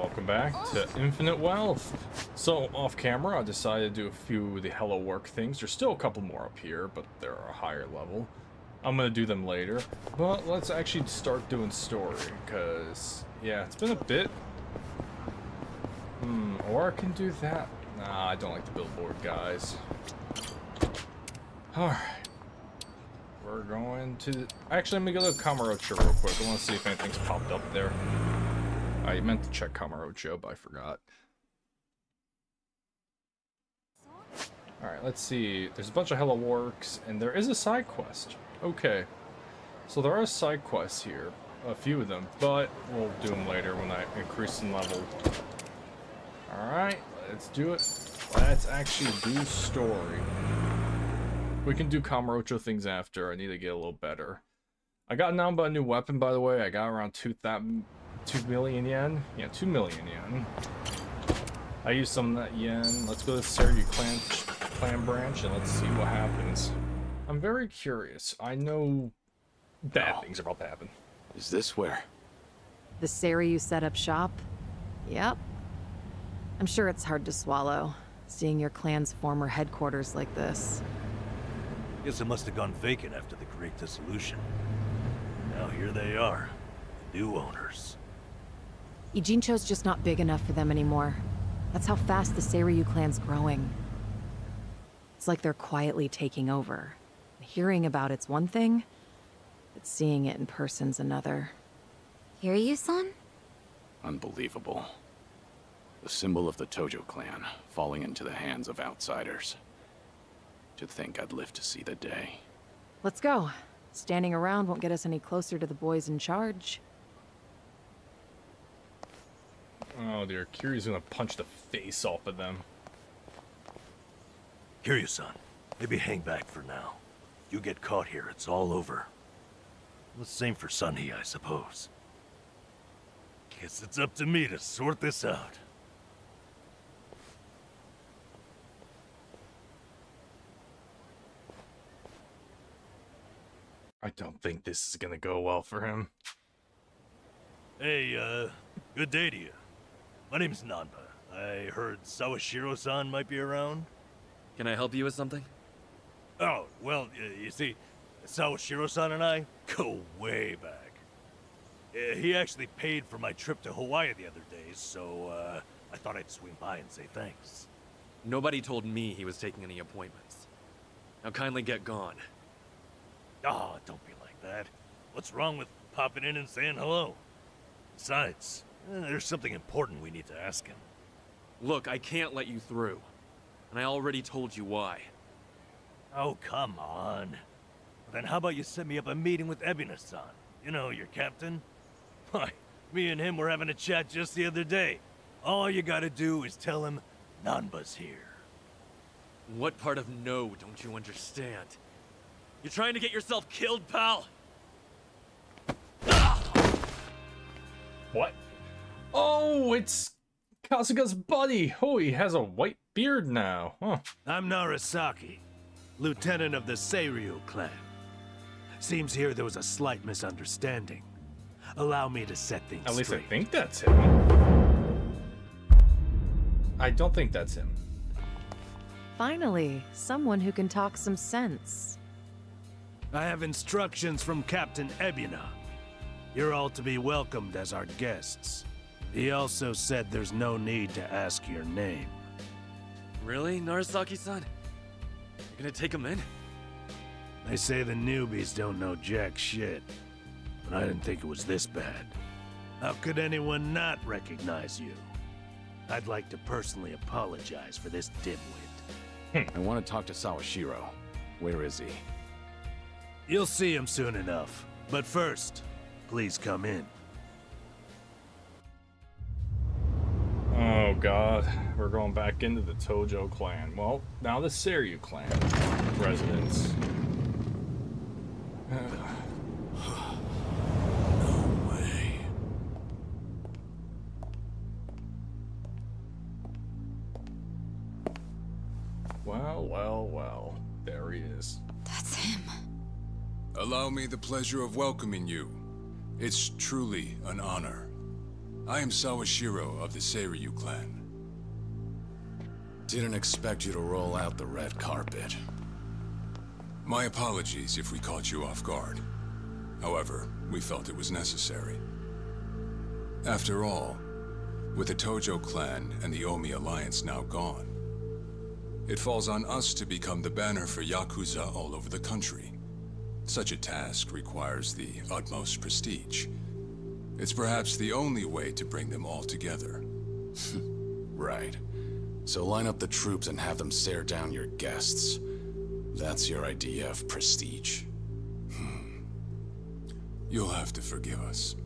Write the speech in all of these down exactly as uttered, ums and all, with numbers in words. Welcome back to Infinite Wealth. So, off camera, I decided to do a few of the Hello Work things. There's still a couple more up here, but they're a higher level. I'm going to do them later. But let's actually start doing story, because, yeah, it's been a bit. Hmm, or I can do that. Nah, I don't like the billboard, guys. Alright. We're going to... Actually, I'm going to go to Kamurocho real quick. I want to see if anything's popped up there. I meant to check Kamurocho, but I forgot. Alright, let's see. There's a bunch of Hello Works, and there is a side quest. Okay. So there are side quests here. A few of them, but we'll do them later when I increase in level. Alright, let's do it. Let's actually do story. We can do Kamurocho things after. I need to get a little better. I got Nanba a new weapon, by the way. I got around two thousand... Two million yen? Yeah, two million yen. I used some of that yen. Let's go to the Seiryu Clan, clan branch and let's see what happens. I'm very curious. I know bad oh. things are about to happen. Is this where? The Seiryu set up shop? Yep. I'm sure it's hard to swallow, seeing your clan's former headquarters like this. Guess it must have gone vacant after the Great Dissolution. Now here they are, the new owners. Ijincho's just not big enough for them anymore. That's how fast the Seiryu clan's growing. It's like they're quietly taking over. Hearing about it's one thing, but seeing it in person's another. Kiryu-san? Unbelievable. The symbol of the Tojo clan, falling into the hands of outsiders. To think I'd live to see the day. Let's go. Standing around won't get us any closer to the boys in charge. Oh dear, Kiryu's gonna punch the face off of them. Kiryu-san, maybe hang back for now. You get caught here, it's all over. The same for Sunhee, I suppose. Guess it's up to me to sort this out. I don't think this is gonna go well for him. Hey, uh, good day to you. My name's Nanba. I heard Sawashiro-san might be around. Can I help you with something? Oh, well, uh, you see, Sawashiro-san and I go way back. Uh, he actually paid for my trip to Hawaii the other day, so uh, I thought I'd swing by and say thanks. Nobody told me he was taking any appointments. Now kindly get gone. Oh, don't be like that. What's wrong with popping in and saying hello? Besides, there's something important we need to ask him. Look, I can't let you through. And I already told you why. Oh, come on. Then how about you set me up a meeting with Ebina-san? You know, your captain? Why, me and him were having a chat just the other day. All you gotta do is tell him Nanba's here. What part of no don't you understand? You're trying to get yourself killed, pal? What? Oh, it's Kasuga's buddy. Oh, he has a white beard now. Huh. I'm Narasaki, lieutenant of the Seiryu clan. Seems here there was a slight misunderstanding. Allow me to set things straight. At least I think that's him. I don't think that's him. Finally, someone who can talk some sense. I have instructions from Captain Ebina. You're all to be welcomed as our guests. He also said there's no need to ask your name. Really, Narasaki-san? You're gonna take him in? They say the newbies don't know jack shit, but I didn't think it was this bad. How could anyone not recognize you? I'd like to personally apologize for this dimwit. I want to talk to Sawashiro. Where is he? You'll see him soon enough, but first, please come in. Oh god, we're going back into the Tojo clan. Well, now the Seiryu clan residents. No way. Well, well, well. There he is. That's him. Allow me the pleasure of welcoming you. It's truly an honor. I am Sawashiro of the Seiryu Clan. Didn't expect you to roll out the red carpet. My apologies if we caught you off guard. However, we felt it was necessary. After all, with the Tojo Clan and the Omi Alliance now gone, it falls on us to become the banner for Yakuza all over the country. Such a task requires the utmost prestige. It's perhaps the only way to bring them all together. Right. So line up the troops and have them stare down your guests. That's your idea of prestige. Hmm. You'll have to forgive us.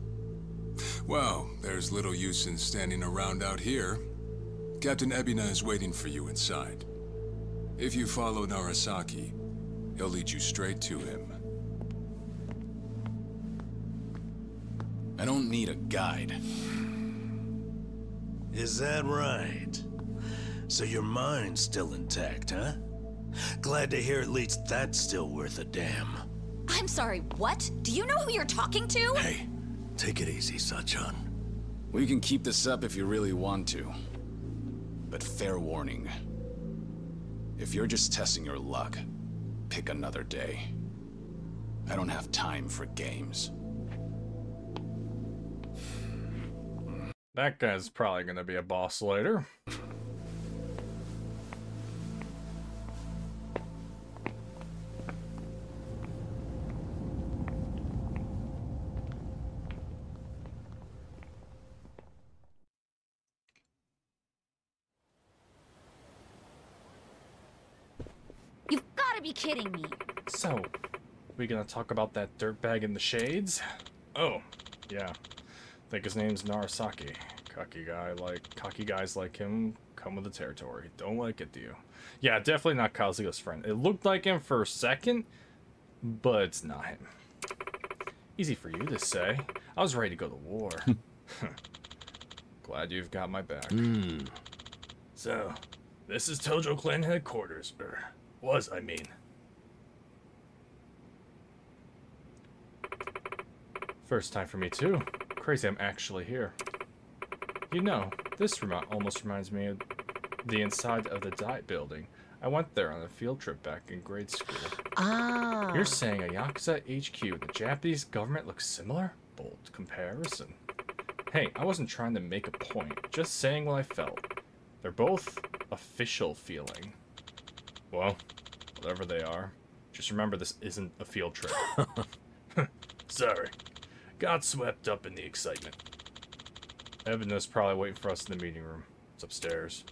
Well, there's little use in standing around out here. Captain Ebina is waiting for you inside. If you follow Narasaki, he'll lead you straight to him. I don't need a guide. Is that right? So your mind's still intact, huh? Glad to hear at least that's still worth a damn. I'm sorry, what? Do you know who you're talking to? Hey, take it easy, Sachan. We can keep this up if you really want to. But fair warning. If you're just testing your luck, pick another day. I don't have time for games. That guy's probably gonna be a boss later. Kidding me. So, we gonna talk about that dirtbag in the shades? Oh, yeah. I think his name's Narasaki. Cocky guy like cocky guys like him come with the territory. Don't like it, do you? Yeah, definitely not Kazuga's friend. It looked like him for a second, but it's not him. Easy for you to say. I was ready to go to war. Glad you've got my back. Mm. So, this is Tojo Clan headquarters, or was I mean. First time for me too. Crazy I'm actually here. You know, this remote almost reminds me of the inside of the Date building. I went there on a field trip back in grade school. Ah. You're saying a Yakuza H Q in the Japanese government looks similar? Bold comparison. Hey, I wasn't trying to make a point, just saying what I felt. They're both official feeling. Well, whatever they are, just remember this isn't a field trip. Sorry. Got swept up in the excitement. Ebina's probably waiting for us in the meeting room. It's upstairs.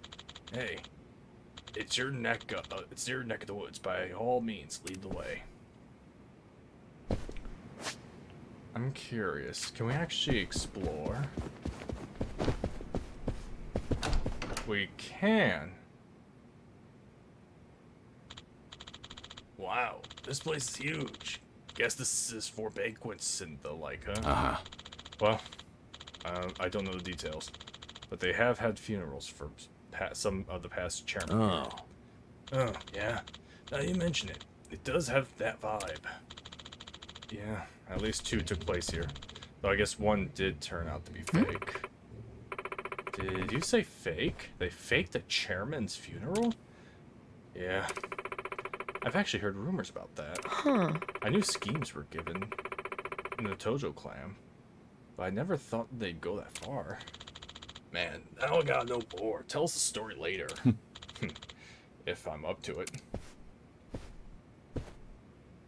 Hey, it's your neck. Uh, it's your neck of the woods. By all means, lead the way. I'm curious. Can we actually explore? We can. Wow, this place is huge. Guess this is for banquets and the like, huh? Uh-huh. Well, um, I don't know the details, but they have had funerals for past, some of the past chairmen. Oh. Oh, yeah. Now you mention it. It does have that vibe. Yeah, at least two took place here. Though I guess one did turn out to be fake. Mm-hmm. Did you say fake? They faked a chairman's funeral? Yeah. I've actually heard rumors about that. Huh. I knew schemes were given in the Tojo Clan, but I never thought they'd go that far. Man, now I got no bore. Tell us the story later. If I'm up to it.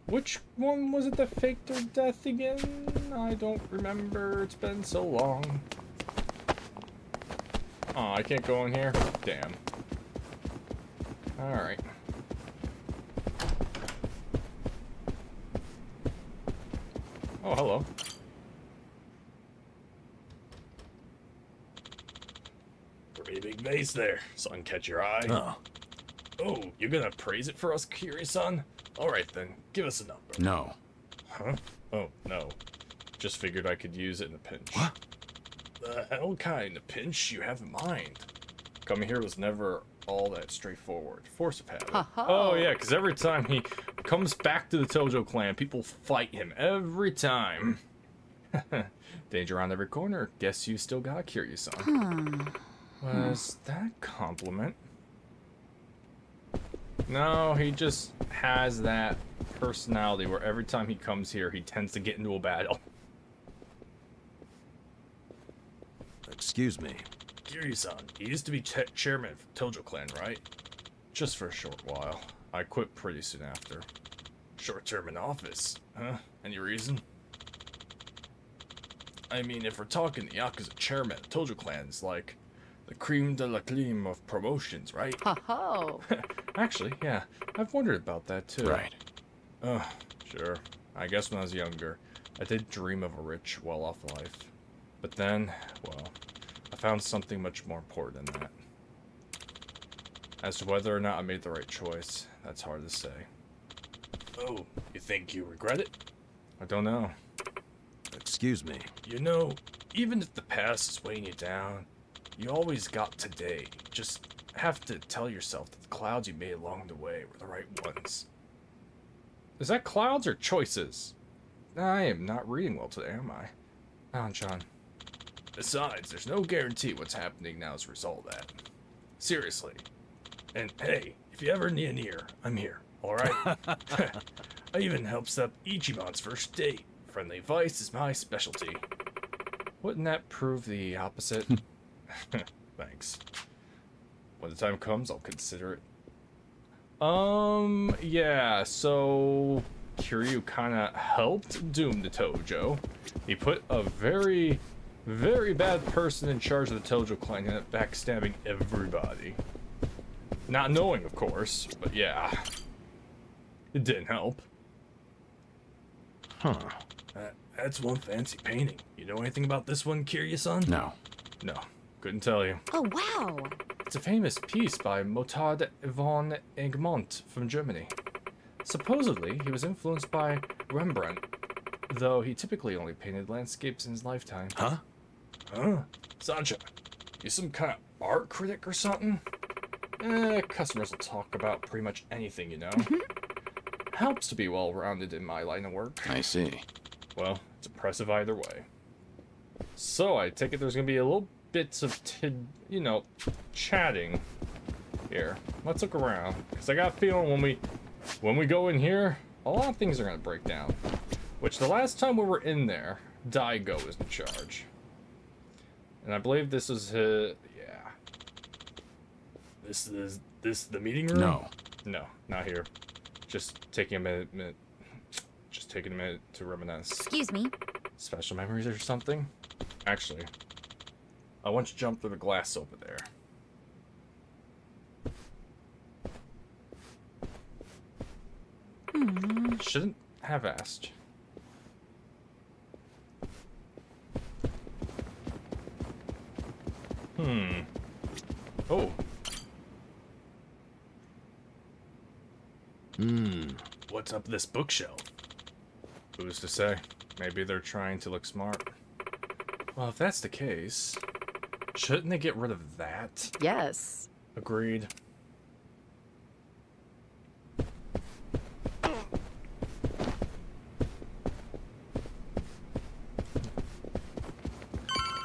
Which one was it that faked her death again? I don't remember. It's been so long. Aw, oh, I can't go in here? Damn. Alright. Oh, hello. Pretty big vase there, son. Catch your eye. Oh. Oh, you're gonna praise it for us, Kiryu-san? Alright then, give us a number. No. Huh? Oh, no. Just figured I could use it in a pinch. What? The hell kind of pinch you have in mind? Coming here was never all that straightforward. Force of habit. Ha-ha. Oh yeah, because every time he comes back to the Tojo Clan, people fight him every time. Danger on every corner. Guess you still got Kiryu-san. Hmm. Was hmm. that compliment? No, he just has that personality where every time he comes here, he tends to get into a battle. Excuse me. Kiryu-san, you used to be ch chairman of Tojo Clan, right? Just for a short while. I quit pretty soon after. Short term in office, huh? Any reason? I mean, if we're talking the Yakuza chairman of Tojo Clan's like the cream de la creme of promotions, right? Ho-ho! Actually, yeah. I've wondered about that, too. Right. Ugh, sure. I guess when I was younger, I did dream of a rich, well-off life. But then, well, I found something much more important than that. As to whether or not I made the right choice, that's hard to say. Oh, you think you regret it? I don't know. Excuse me. You know, even if the past is weighing you down, you always got today. Just have to tell yourself that the clouds you made along the way were the right ones. Is that clouds or choices? I am not reading well today, am I? Anchan. Besides, there's no guarantee what's happening now as a result of that. Seriously. And hey, if you ever need an ear, I'm here, alright? I even helped set up Ichimon's first date. Friendly advice is my specialty. Wouldn't that prove the opposite? Thanks. When the time comes, I'll consider it. Um, yeah, so Kiryu kind of helped doom the Tojo. He put a very, very bad person in charge of the Tojo Clan and backstabbing everybody. Not knowing, of course, but yeah. It didn't help. Huh. That, that's one fancy painting. You know anything about this one, Kiryu-san? No. No. Couldn't tell you. Oh, wow! It's a famous piece by Motard von Egmont from Germany. Supposedly, he was influenced by Rembrandt, though he typically only painted landscapes in his lifetime. Huh? Huh? Sancha, you some kind of art critic or something? Eh, customers will talk about pretty much anything, you know. Helps to be well-rounded in my line of work. I see. Well, it's impressive either way. So, I take it there's going to be a little bits of, you know, chatting here. Let's look around, because I got a feeling when we when we go in here, a lot of things are going to break down. Which, the last time we were in there, Daigo was in charge. And I believe this is his... yeah. This is... this the meeting room? No. No, not here. Just taking a minute... minute just taking a minute to reminisce. Excuse me? Special memories or something? Actually... I want you to jump through the glass over there. Mm. Shouldn't have asked. Hmm. Oh. Hmm. What's up this bookshelf? Who's to say? Maybe they're trying to look smart. Well, if that's the case... shouldn't they get rid of that? Yes. Agreed.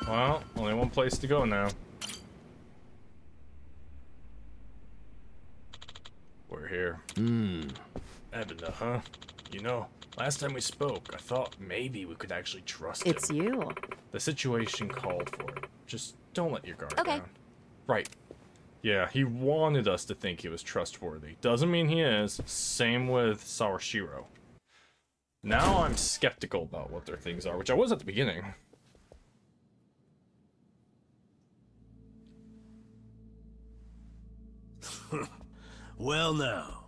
Well, only one place to go now. We're here. Hmm. Ebina, huh? You know, last time we spoke, I thought maybe we could actually trust him. It's you. The situation called for it. Just... don't let your guard okay. down. Right. Yeah, he wanted us to think he was trustworthy. Doesn't mean he is. Same with Sawashiro. Now I'm skeptical about what their things are, which I was at the beginning. Well, now.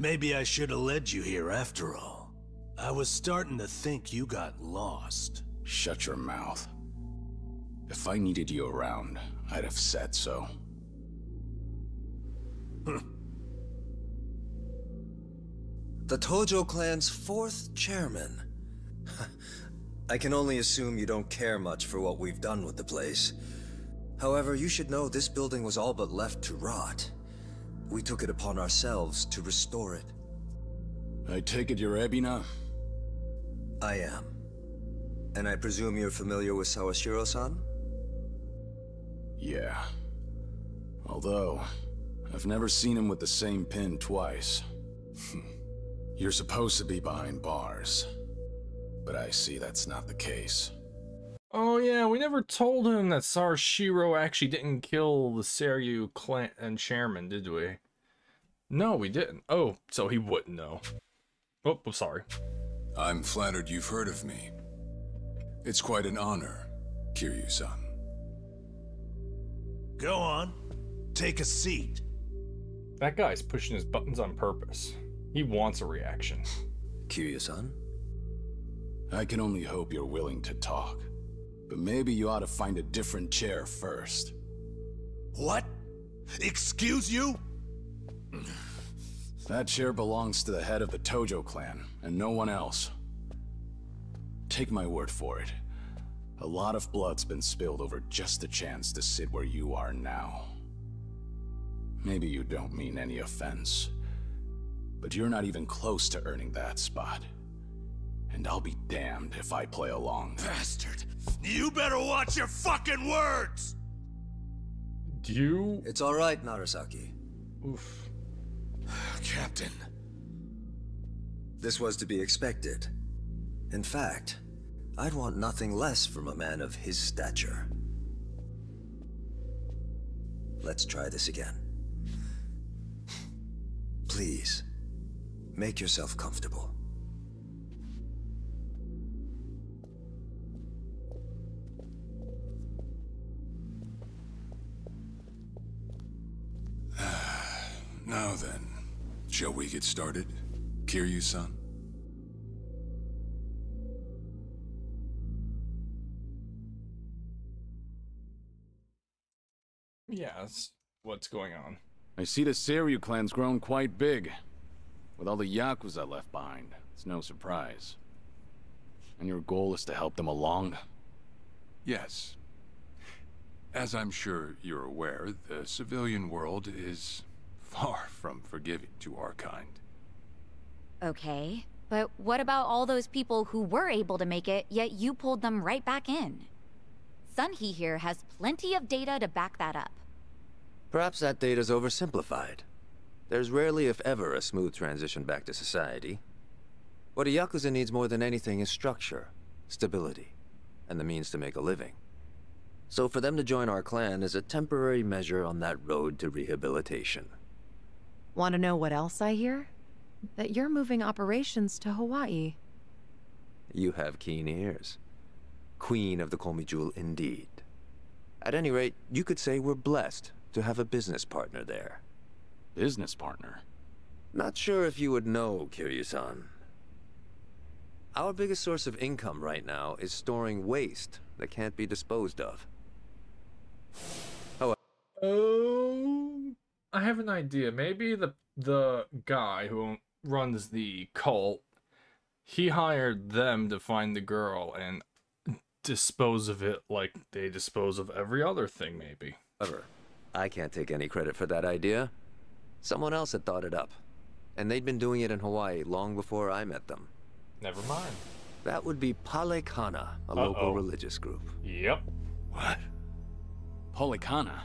Maybe I should have led you here after all. I was starting to think you got lost. Shut your mouth. If I needed you around, I'd have said so. The Tojo Clan's fourth chairman. I can only assume you don't care much for what we've done with the place. However, you should know this building was all but left to rot. We took it upon ourselves to restore it. I take it you're Ebina? I am. And I presume you're familiar with Sawashiro-san? Yeah. Although, I've never seen him with the same pin twice. You're supposed to be behind bars, but I see that's not the case. Oh yeah, we never told him that Sawashiro actually didn't kill the Seiryu Clan and chairman, did we? No, we didn't. Oh, so he wouldn't know. Oh, I'm sorry. I'm flattered you've heard of me. It's quite an honor, Kiryu-san. Go on. Take a seat. That guy's pushing his buttons on purpose. He wants a reaction. Kiryu-san? I can only hope you're willing to talk. But maybe you ought to find a different chair first. What? Excuse you? That chair belongs to the head of the Tojo clan, and no one else. Take my word for it. A lot of blood's been spilled over just the chance to sit where you are now. Maybe you don't mean any offense, but you're not even close to earning that spot. And I'll be damned if I play along. Bastard! You better watch your fucking words! Do you? It's all right, Narasaki. Oof. Captain. This was to be expected. In fact, I'd want nothing less from a man of his stature. Let's try this again. Please, make yourself comfortable. Now then, shall we get started, Kiryu-san? Yes, what's going on? I see the Seiryu clan's grown quite big. With all the Yakuza left behind, it's no surprise. And your goal is to help them along? Yes. As I'm sure you're aware, the civilian world is far from forgiving to our kind. Okay, but what about all those people who were able to make it, yet you pulled them right back in? Sunhee here has plenty of data to back that up. Perhaps that data's oversimplified. There's rarely, if ever, a smooth transition back to society. What a Yakuza needs more than anything is structure, stability, and the means to make a living. So for them to join our clan is a temporary measure on that road to rehabilitation. Want to know what else I hear? That you're moving operations to Hawaii. You have keen ears. Queen of the Komi Jewel, indeed. At any rate, you could say we're blessed to have a business partner there. Business partner? Not sure if you would know, Kiryu-san. Our biggest source of income right now is storing waste that can't be disposed of. However... Oh... I have an idea. Maybe the the guy who runs the cult, he hired them to find the girl and dispose of it like they dispose of every other thing, maybe. However, I can't take any credit for that idea. Someone else had thought it up, and they'd been doing it in Hawaii long before I met them. Never mind. That would be Palekana, a Uh-oh. local religious group. Yep. What? Palekana?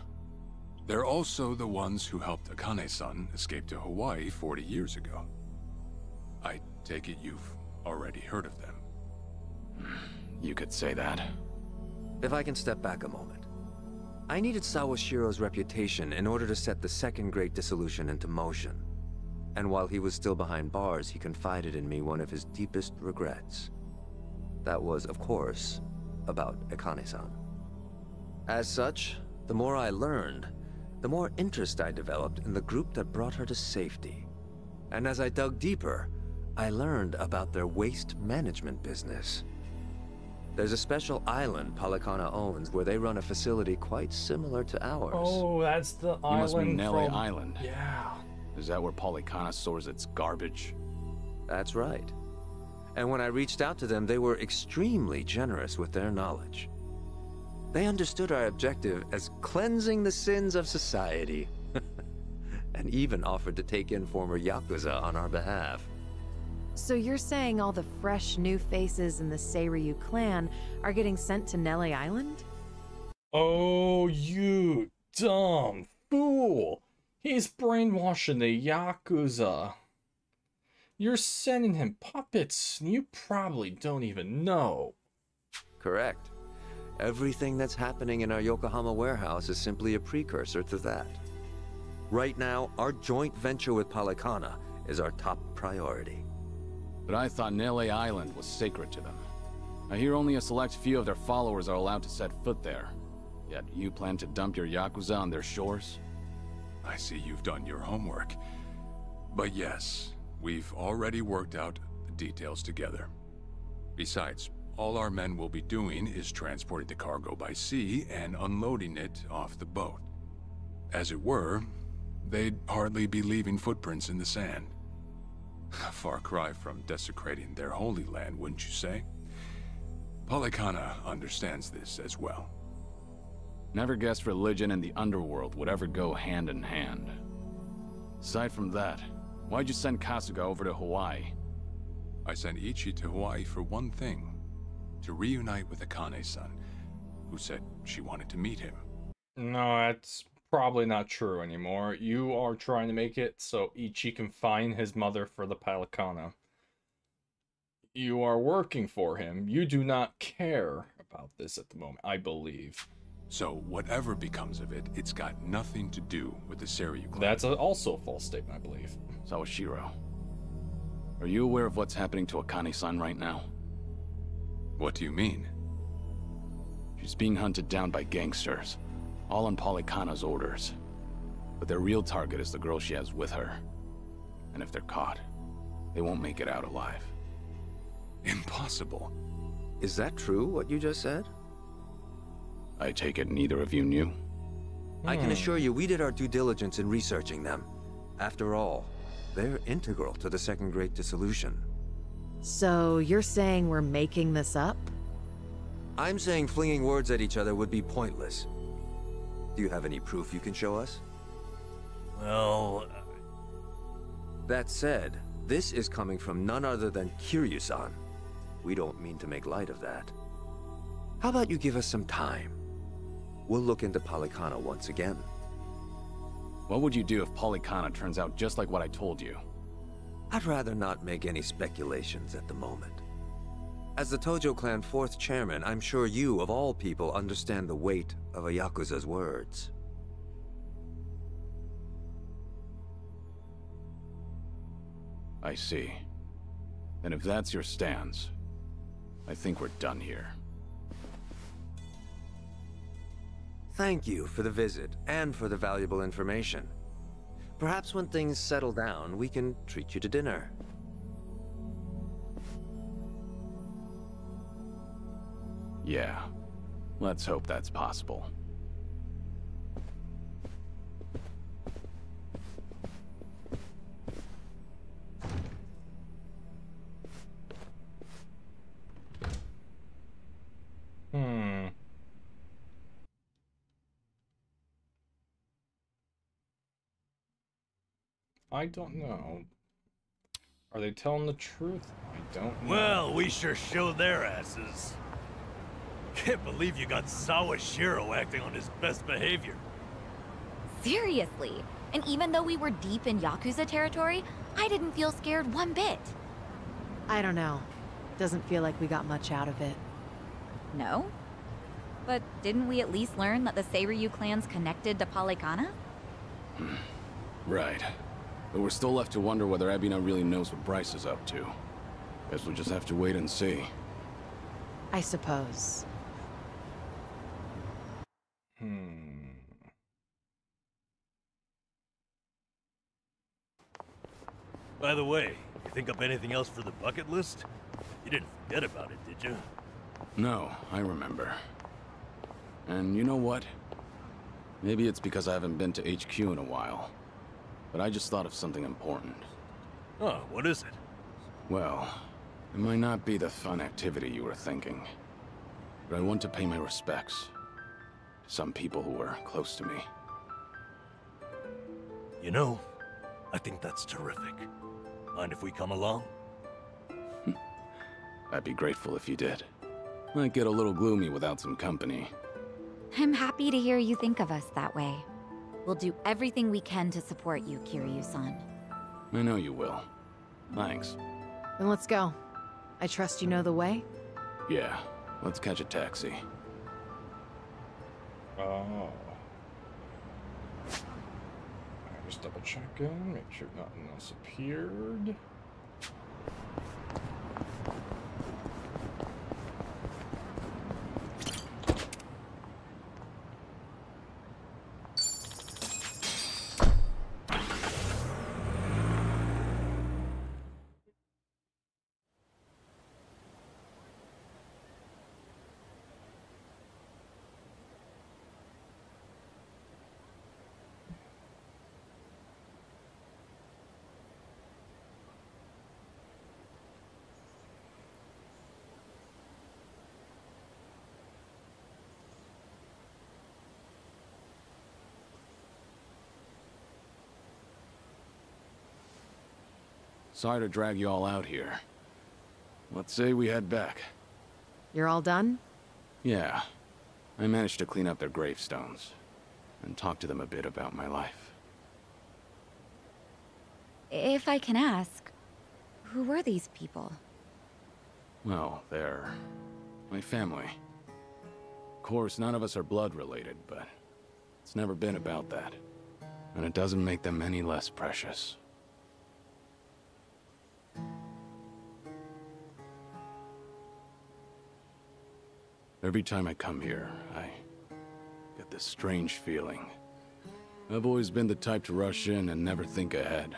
They're also the ones who helped Akane-san escape to Hawaii forty years ago. I take it you've already heard of them. You could say that. If I can step back a moment. I needed Sawashiro's reputation in order to set the second great dissolution into motion. And while he was still behind bars, he confided in me one of his deepest regrets. That was, of course, about Akane-san. As such, the more I learned, the more interest I developed in the group that brought her to safety. And as I dug deeper, I learned about their waste management business. There's a special island Palekana owns where they run a facility quite similar to ours. Oh, that's the you island must be Nelly from... Island. Yeah. Is that where Palekana stores its garbage? That's right. And when I reached out to them, they were extremely generous with their knowledge. They understood our objective as cleansing the sins of society, and even offered to take in former Yakuza on our behalf. So you're saying all the fresh new faces in the Seiryu clan are getting sent to Nelly Island? Oh, you dumb fool! He's brainwashing the Yakuza. You're sending him puppets, and you probably don't even know. Correct. Everything that's happening in our Yokohama warehouse is simply a precursor to that. Right now, our joint venture with Palekana is our top priority. But I thought Nelly Island was sacred to them. I hear only a select few of their followers are allowed to set foot there. Yet you plan to dump your Yakuza on their shores? I see you've done your homework. But yes, we've already worked out the details together. Besides, all our men will be doing is transporting the cargo by sea and unloading it off the boat. As it were, they'd hardly be leaving footprints in the sand. A far cry from desecrating their holy land, wouldn't you say? Palekana understands this as well. Never guessed religion and the underworld would ever go hand in hand. Aside from that, why'd you send Kasuga over to Hawaii? I sent Ichi to Hawaii for one thing. To reunite with Akane-san, who said she wanted to meet him. No, that's probably not true anymore. You are trying to make it so Ichi can find his mother for the Palekana. You are working for him. You do not care about this at the moment, I believe. So whatever becomes of it, it's got nothing to do with the Seiryu clan. That's a, also a false statement, I believe. Sawashiro, are you aware of what's happening to Akane-san right now? What do you mean? She's being hunted down by gangsters, all on Palekana's orders. But their real target is the girl she has with her. And if they're caught, they won't make it out alive. Impossible. Is that true, what you just said? I take it neither of you knew? Hmm. I can assure you we did our due diligence in researching them. After all, they're integral to the Second Great Dissolution. So you're saying we're making this up? I'm saying flinging words at each other would be pointless. Do you have any proof you can show us? Well... That said, this is coming from none other than Kiryu-san. We don't mean to make light of that. How about you give us some time? We'll look into Palekana once again. What would you do if Palekana turns out just like what I told you? I'd rather not make any speculations at the moment. As the Tojo Clan fourth chairman, I'm sure you, of all people, understand the weight of a Yakuza's words. I see. And if that's your stance, I think we're done here. Thank you for the visit, and for the valuable information. Perhaps when things settle down, we can treat you to dinner. Yeah, let's hope that's possible. Hmm... I don't know. Are they telling the truth? I don't know. Well, we sure show their asses. Can't believe you got Sawashiro acting on his best behavior. Seriously. And even though we were deep in Yakuza territory, I didn't feel scared one bit. I don't know. Doesn't feel like we got much out of it. No? But didn't we at least learn that the Seiryu clan's connected to Palekana? Right. But we're still left to wonder whether Ebina really knows what Bryce is up to. Guess we'll just have to wait and see. I suppose. Hmm. By the way, you think up anything else for the bucket list? You didn't forget about it, did you? No, I remember. And you know what? Maybe it's because I haven't been to H Q in a while. But I just thought of something important. Oh, what is it? Well, it might not be the fun activity you were thinking. But I want to pay my respects to some people who were close to me. You know, I think that's terrific. Mind if we come along? I'd be grateful if you did. Might get a little gloomy without some company. I'm happy to hear you think of us that way. We'll do everything we can to support you, Kiryu-san. I know you will. Thanks. Then let's go. I trust you know the way? Yeah. Let's catch a taxi. Oh. Alright, just double checking, make sure nothing else appeared. Sorry to drag you all out here. Let's say we head back. You're all done? Yeah. I managed to clean up their gravestones and talk to them a bit about my life. If I can ask, who were these people? Well, they're my family. Of course, none of us are blood related, but it's never been about that. And it doesn't make them any less precious. Every time I come here, I get this strange feeling. I've always been the type to rush in and never think ahead.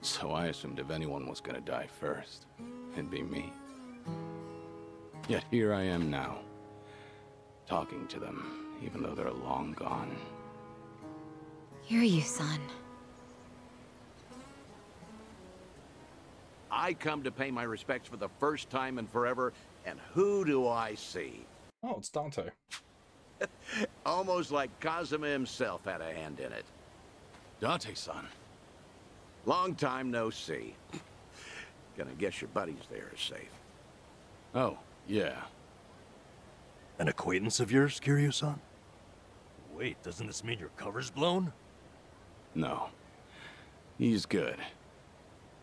So I assumed if anyone was gonna die first, it'd be me. Yet here I am now, talking to them, even though they're long gone. Kiryu-san. I come to pay my respects for the first time in forever, and who do I see? Oh, it's Dante. Almost like Kazuma himself had a hand in it. Dante-san. Long time no see. Gonna guess your buddies there are safe. Oh, yeah. An acquaintance of yours, Kiryu-san? Wait, doesn't this mean your cover's blown? No. He's good.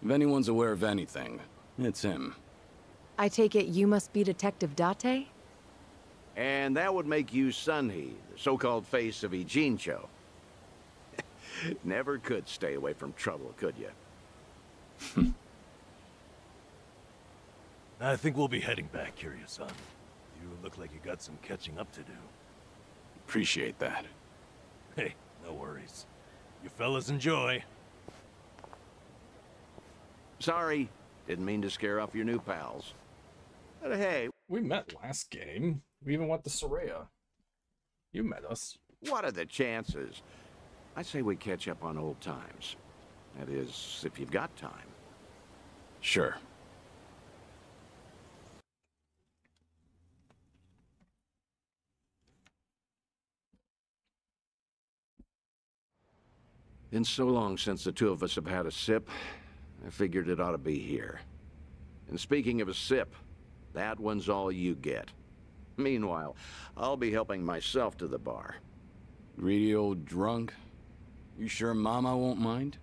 If anyone's aware of anything, it's him. I take it you must be Detective Date? And that would make you Sunhee, the so-called face of Ijincho. Never could stay away from trouble, could you? I think we'll be heading back, Kiryu-san. You look like you got some catching up to do. Appreciate that. Hey, no worries. You fellas enjoy. Sorry, didn't mean to scare off your new pals. But hey, we met last game. We even went to Soraya. You met us. What are the chances? I say we catch up on old times. That is, if you've got time. Sure. Been so long since the two of us have had a sip. I figured it ought to be here. And speaking of a sip, that one's all you get. Meanwhile, I'll be helping myself to the bar. Greedy old drunk? You sure Mama won't mind?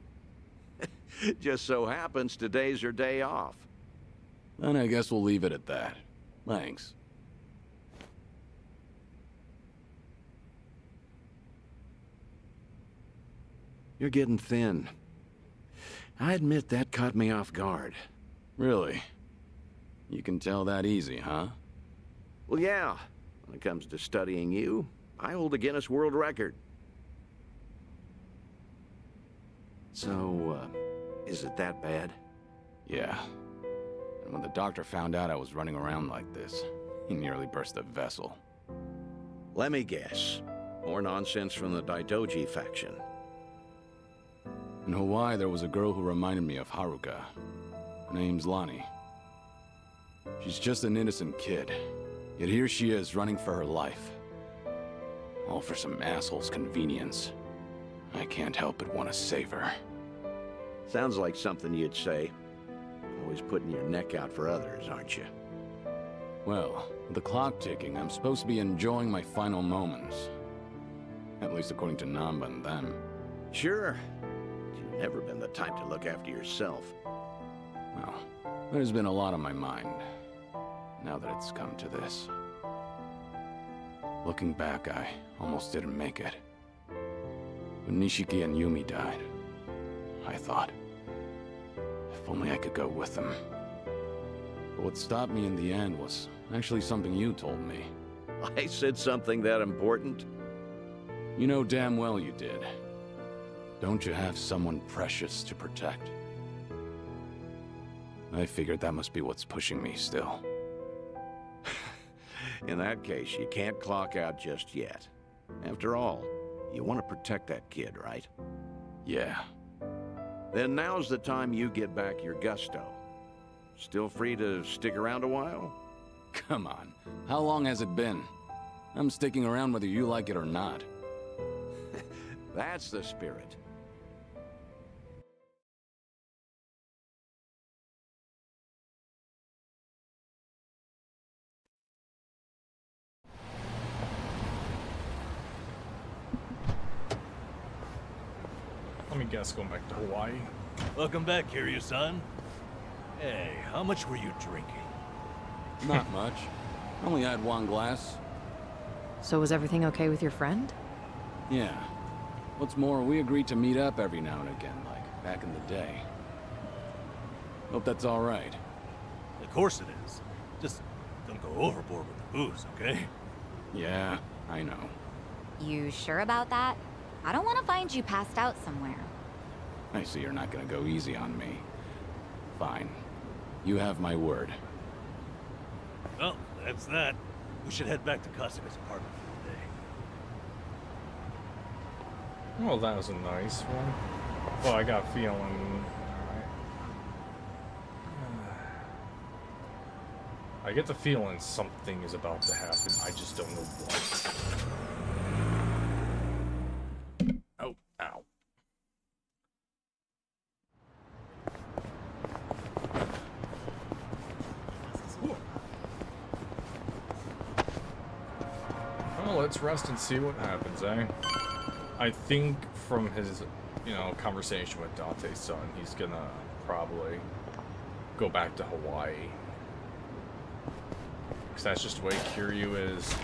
Just so happens today's her day off. Then I guess we'll leave it at that. Thanks. You're getting thin. I admit that caught me off guard. Really? You can tell that easy, huh? Well, yeah. When it comes to studying you, I hold a Guinness World Record. So, uh, is it that bad? Yeah. And when the doctor found out I was running around like this, he nearly burst a vessel. Let me guess. More nonsense from the Daidoji faction. In Hawaii, there was a girl who reminded me of Haruka. Her name's Lonnie. She's just an innocent kid, yet here she is running for her life. All for some asshole's convenience. I can't help but want to save her. Sounds like something you'd say. Always putting your neck out for others, aren't you? Well, with the clock ticking, I'm supposed to be enjoying my final moments. At least according to Nanba and them. Sure. You've never been the type to look after yourself. Well, there's been a lot on my mind. Now that it's come to this. Looking back, I almost didn't make it. When Nishiki and Yumi died, I thought, if only I could go with them. But what stopped me in the end was actually something you told me. I said something that important? You know damn well you did. Don't you have someone precious to protect? I figured that must be what's pushing me still. In that case, you can't clock out just yet. After all, you want to protect that kid, right? Yeah. Then now's the time you get back your gusto. Still free to stick around a while? Come on. How long has it been? I'm sticking around whether you like it or not. That's the spirit. Let me guess, going back to Hawaii. Welcome back, Kiryu-san. Hey, how much were you drinking? Not much. Only had one glass. So was everything okay with your friend? Yeah. What's more, we agreed to meet up every now and again, like back in the day. Hope that's all right. Of course it is. Just don't go overboard with the booze, okay? Yeah, I know. You sure about that? I don't want to find you passed out somewhere. I see you're not gonna go easy on me. Fine. You have my word. Well, that's that. We should head back to Kasuga's apartment for the day. Well, that was a nice one. Well, I got a feeling... Alright. Uh, I get the feeling something is about to happen. I just don't know what. Oh, ow. Let's rest and see what happens, eh? I think from his, you know, conversation with Date's son, he's gonna probably go back to Hawaii. Because that's just the way Kiryu is.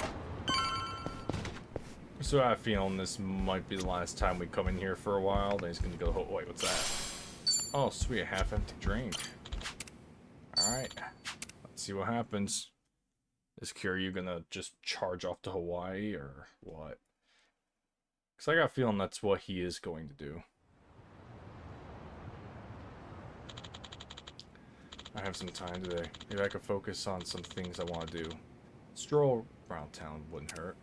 So I have a feeling this might be the last time we come in here for a while. Then he's gonna go, oh, wait, what's that? Oh, sweet, a half-empty drink. Alright, let's see what happens. Is Kiryu gonna just charge off to Hawaii or what? Because I got a feeling that's what he is going to do. I have some time today. Maybe I could focus on some things I want to do. Stroll around town wouldn't hurt.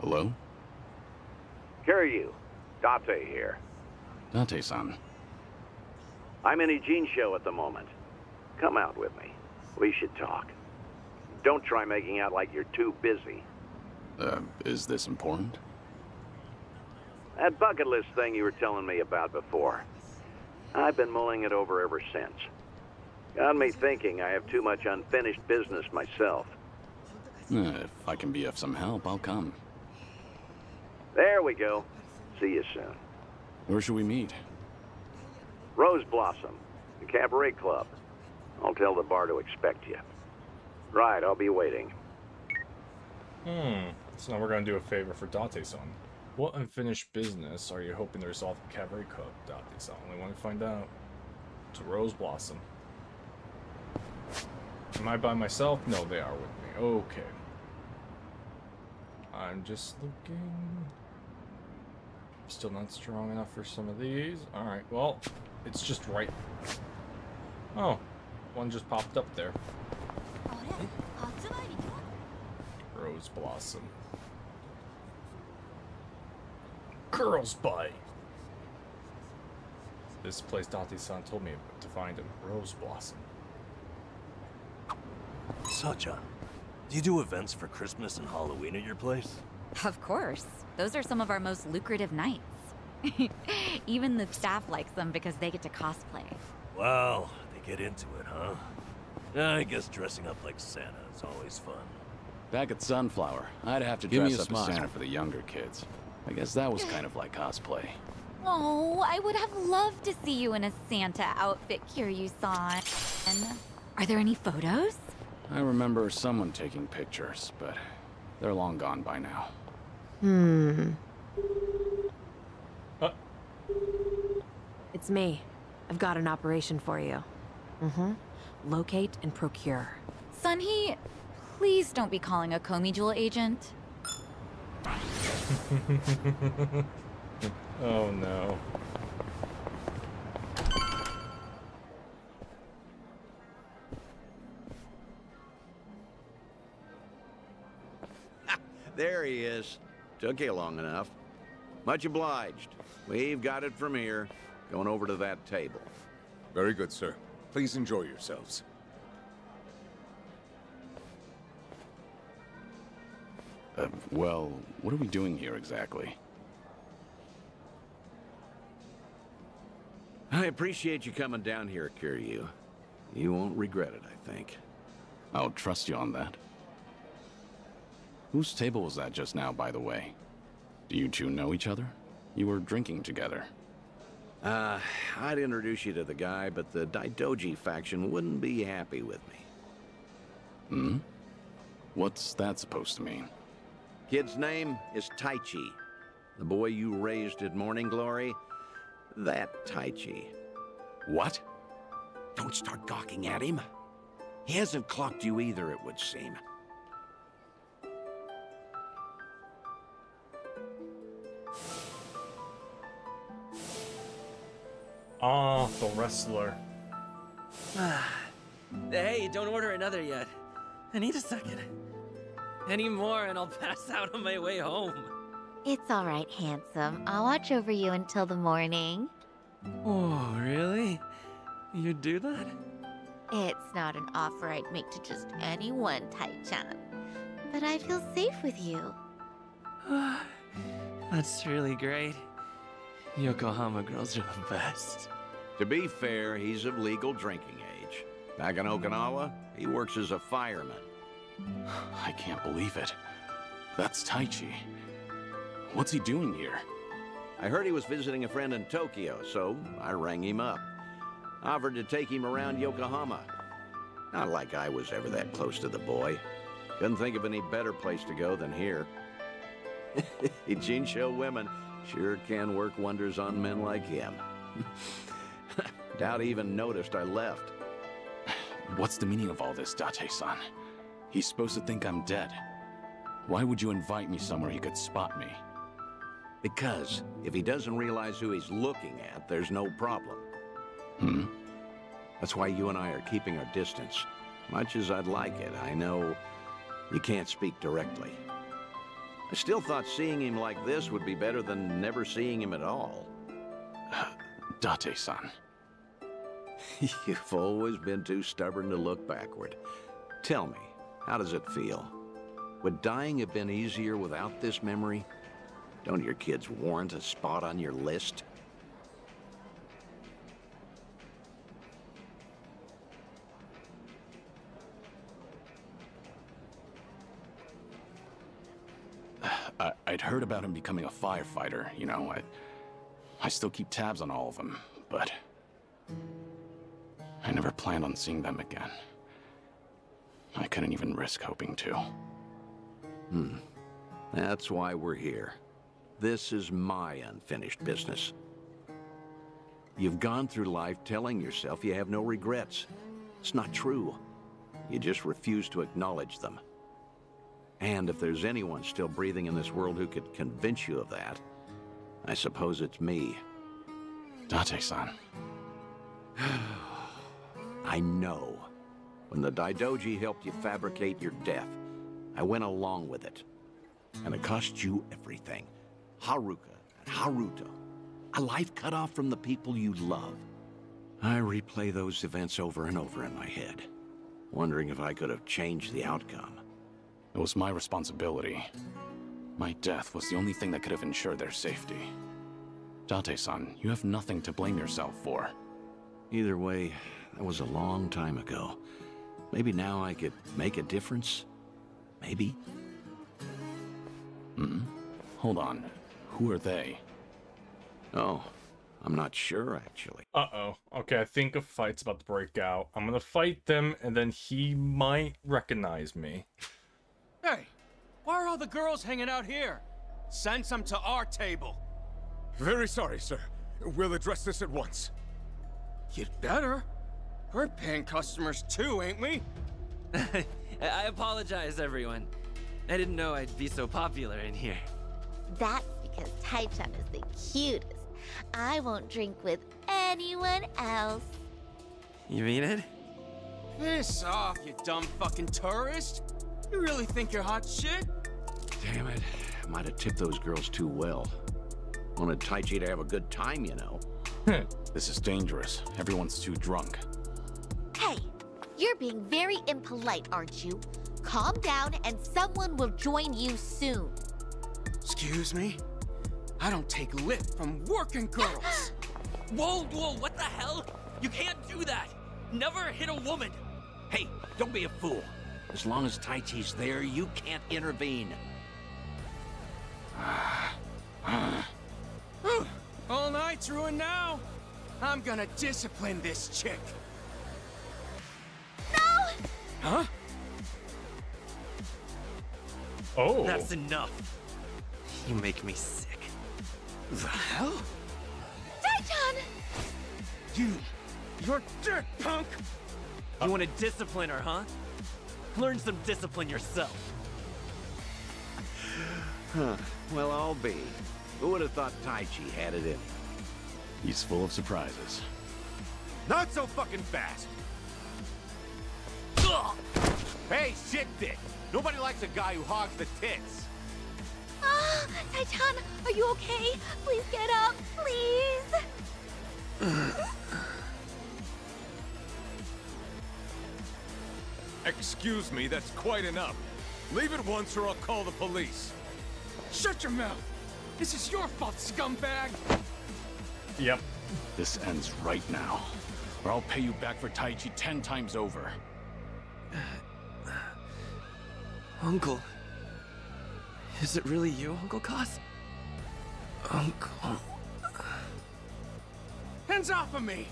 Hello? Kiryu, Date here. Date-san. I'm in Ijincho at the moment. Come out with me. We should talk. Don't try making out like you're too busy. Uh, is this important? That bucket list thing you were telling me about before. I've been mulling it over ever since. Got me thinking I have too much unfinished business myself. Uh, if I can be of some help, I'll come. There we go. See you soon. Where should we meet? Rose Blossom, the cabaret club. I'll tell the bar to expect you. Right, I'll be waiting. Hmm. So now we're going to do a favor for Date-san. What unfinished business are you hoping to resolve at the cabaret club, Date-san? We want to find out. To Rose Blossom. Am I by myself? No, they are with me. Okay. I'm just looking. Still not strong enough for some of these. All right. Well. It's just right. Oh, one just popped up there. Rose Blossom. Girls Bite. This place Date-san told me to find him. Rose Blossom. Sacha, do you do events for Christmas and Halloween at your place? Of course. Those are some of our most lucrative nights. Even the staff likes them because they get to cosplay. Wow, they get into it, huh? I guess dressing up like Santa is always fun. Back at Sunflower, I'd have to dress up as Santa for the younger kids. I guess that was kind of like cosplay. Oh, I would have loved to see you in a Santa outfit, Kiryu-san. Are there any photos? I remember someone taking pictures, but they're long gone by now. Hmm. Uh. It's me. I've got an operation for you. Mm-hmm. Locate and procure. Sunhee, please don't be calling a Komi Jewel agent. Oh no. There he is. Took you long enough. Much obliged. We've got it from here. Going over to that table. Very good, sir. Please enjoy yourselves. Uh, well, what are we doing here exactly? I appreciate you coming down here, Kiryu. You won't regret it, I think. I'll trust you on that. Whose table was that just now, by the way? Do you two know each other? You were drinking together. Uh, I'd introduce you to the guy, but the Daidoji faction wouldn't be happy with me. Hmm? What's that supposed to mean? Kid's name is Taichi. The boy you raised at Morning Glory, that Taichi. What? Don't start gawking at him. He hasn't clocked you either, it would seem. Ah, the wrestler. Hey, don't order another yet. I need a second. Any more and I'll pass out on my way home. It's all right, handsome. I'll watch over you until the morning. Oh, really? You'd do that? It's not an offer I'd make to just anyone, Tai-chan. But I feel safe with you. That's really great. Yokohama girls are the best. To be fair, he's of legal drinking age. Back in Okinawa, he works as a fireman. I can't believe it. That's Taichi. What's he doing here? I heard he was visiting a friend in Tokyo, so I rang him up. Offered to take him around Yokohama. Not like I was ever that close to the boy. Couldn't think of any better place to go than here. Ijincho women sure can work wonders on men like him. Doubt he even noticed I left. What's the meaning of all this, Date-san? He's supposed to think I'm dead. Why would you invite me somewhere he could spot me? Because if he doesn't realize who he's looking at, there's no problem. Hmm? That's why you and I are keeping our distance. Much as I'd like it, I know you can't speak directly. I still thought seeing him like this would be better than never seeing him at all. Date-san. You've always been too stubborn to look backward. Tell me, how does it feel? Would dying have been easier without this memory? Don't your kids warrant a spot on your list? I'd heard about him becoming a firefighter, you know, I, I still keep tabs on all of them, but I never planned on seeing them again. I couldn't even risk hoping to. Hmm. That's why we're here. This is my unfinished business. You've gone through life telling yourself you have no regrets. It's not true. You just refuse to acknowledge them. And if there's anyone still breathing in this world who could convince you of that, I suppose it's me. Date-san. I know. When the Daidoji helped you fabricate your death, I went along with it. And it cost you everything. Haruka and Haruto. A life cut off from the people you love. I replay those events over and over in my head, wondering if I could have changed the outcome. It was my responsibility. My death was the only thing that could have ensured their safety. Date-san, you have nothing to blame yourself for. Either way, that was a long time ago. Maybe now I could make a difference? Maybe? Hmm? Hold on. Who are they? Oh, I'm not sure, actually. Uh-oh. Okay, I think a fight's about to break out. I'm gonna fight them, and then he might recognize me. Hey, why are all the girls hanging out here? Send some to our table. Very sorry, sir. We'll address this at once. You'd better. We're paying customers too, ain't we? I apologize, everyone. I didn't know I'd be so popular in here. That's because Taichi-chan is the cutest. I won't drink with anyone else. You mean it? Piss off, you dumb fucking tourist. You really think you're hot shit? Damn it. I might have tipped those girls too well. Wanted Taichi to have a good time, you know. This is dangerous. Everyone's too drunk. Hey, you're being very impolite, aren't you? Calm down and someone will join you soon. Excuse me? I don't take lip from working girls. Whoa, whoa, what the hell? You can't do that. Never hit a woman. Hey, don't be a fool. As long as Taichi's there, you can't intervene. All night's ruined now. I'm gonna discipline this chick. No! Huh? Oh. That's enough. You make me sick. The hell? Taichi-chan! You... you're dirt, punk! You want to discipline her, huh? Learn some discipline yourself. Huh. Well, I'll be. Who would have thought Taichi had it in him? He's full of surprises. Not so fucking fast! Ugh. Hey, shit dick! Nobody likes a guy who hogs the tits! Oh, Taichi-chan, are you okay? Please get up, please! Excuse me, that's quite enough. Leave it once or I'll call the police. Shut your mouth! This is your fault, scumbag! Yep. This ends right now, or I'll pay you back for Taichi ten times over. Uncle... Is it really you, Uncle Cos? Uncle... Hands off of me!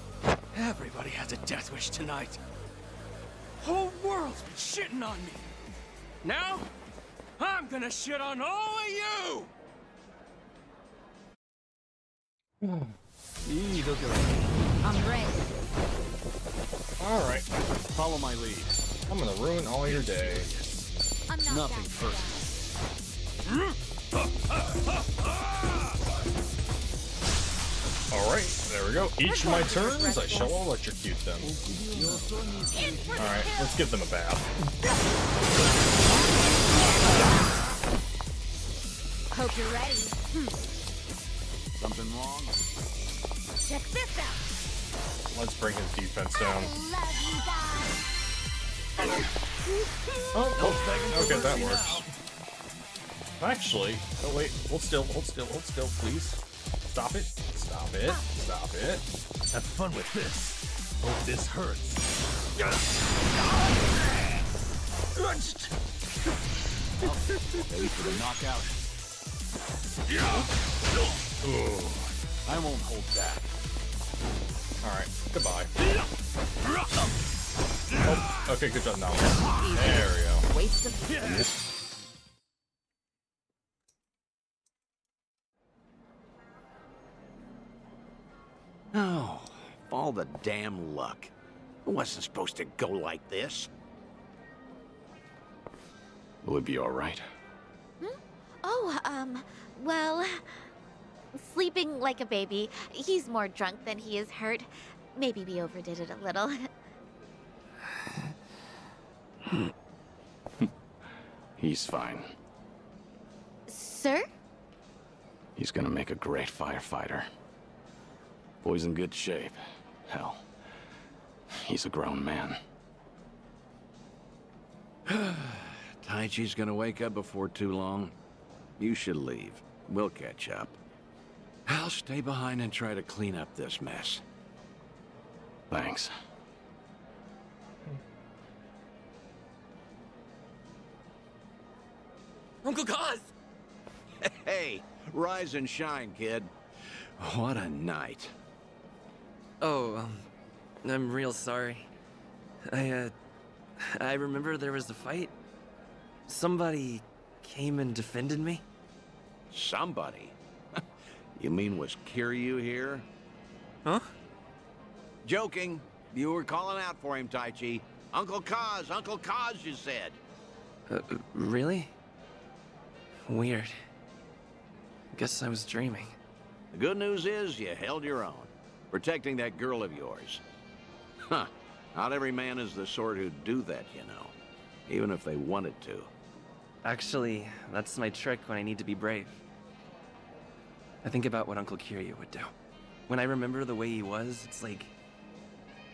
Everybody has a death wish tonight. Whole world's been shitting on me. Now, I'm gonna shit on all of you! I'm ready. Alright, follow my lead. I'm gonna ruin all your day. I'm not Nothing first. Alright, there we go. Each of my turns, I shall electrocute them. Alright, let's give them a bath. Hope you're ready. Hmm. Something wrong? Check this out. Let's bring his defense down. Oh, oh, okay, that works. Actually, oh wait, hold still, hold still, hold still, please. Stop it, stop it, stop it. Have fun with this. Oh, this hurts. Ready for the knockout. Yeah. Ooh. I won't hold back. Alright, goodbye. Oh, okay, good job now. There we go. Waste of yeah. Oh, all the damn luck. It wasn't supposed to go like this. Will it be alright? Hmm? Oh, um, well... Sleeping like a baby. He's more drunk than he is hurt. Maybe we overdid it a little. He's fine. Sir? He's gonna make a great firefighter. Boy's in good shape. Hell, he's a grown man. Taichi's gonna wake up before too long. You should leave. We'll catch up. I'll stay behind and try to clean up this mess. Thanks. Uncle Kaz! Hey, rise and shine, kid. What a night. Oh, um, I'm real sorry. I, uh, I remember there was a fight. Somebody came and defended me. Somebody? You mean was Kiryu here? Huh? Joking. You were calling out for him, Taichi. Uncle Kaz, Uncle Kaz, you said. Uh, really? Weird. Guess I was dreaming. The good news is you held your own, protecting that girl of yours. Huh. Not every man is the sort who'd do that, you know. Even if they wanted to. Actually, that's my trick when I need to be brave. I think about what Uncle Kiryu would do. When I remember the way he was, it's like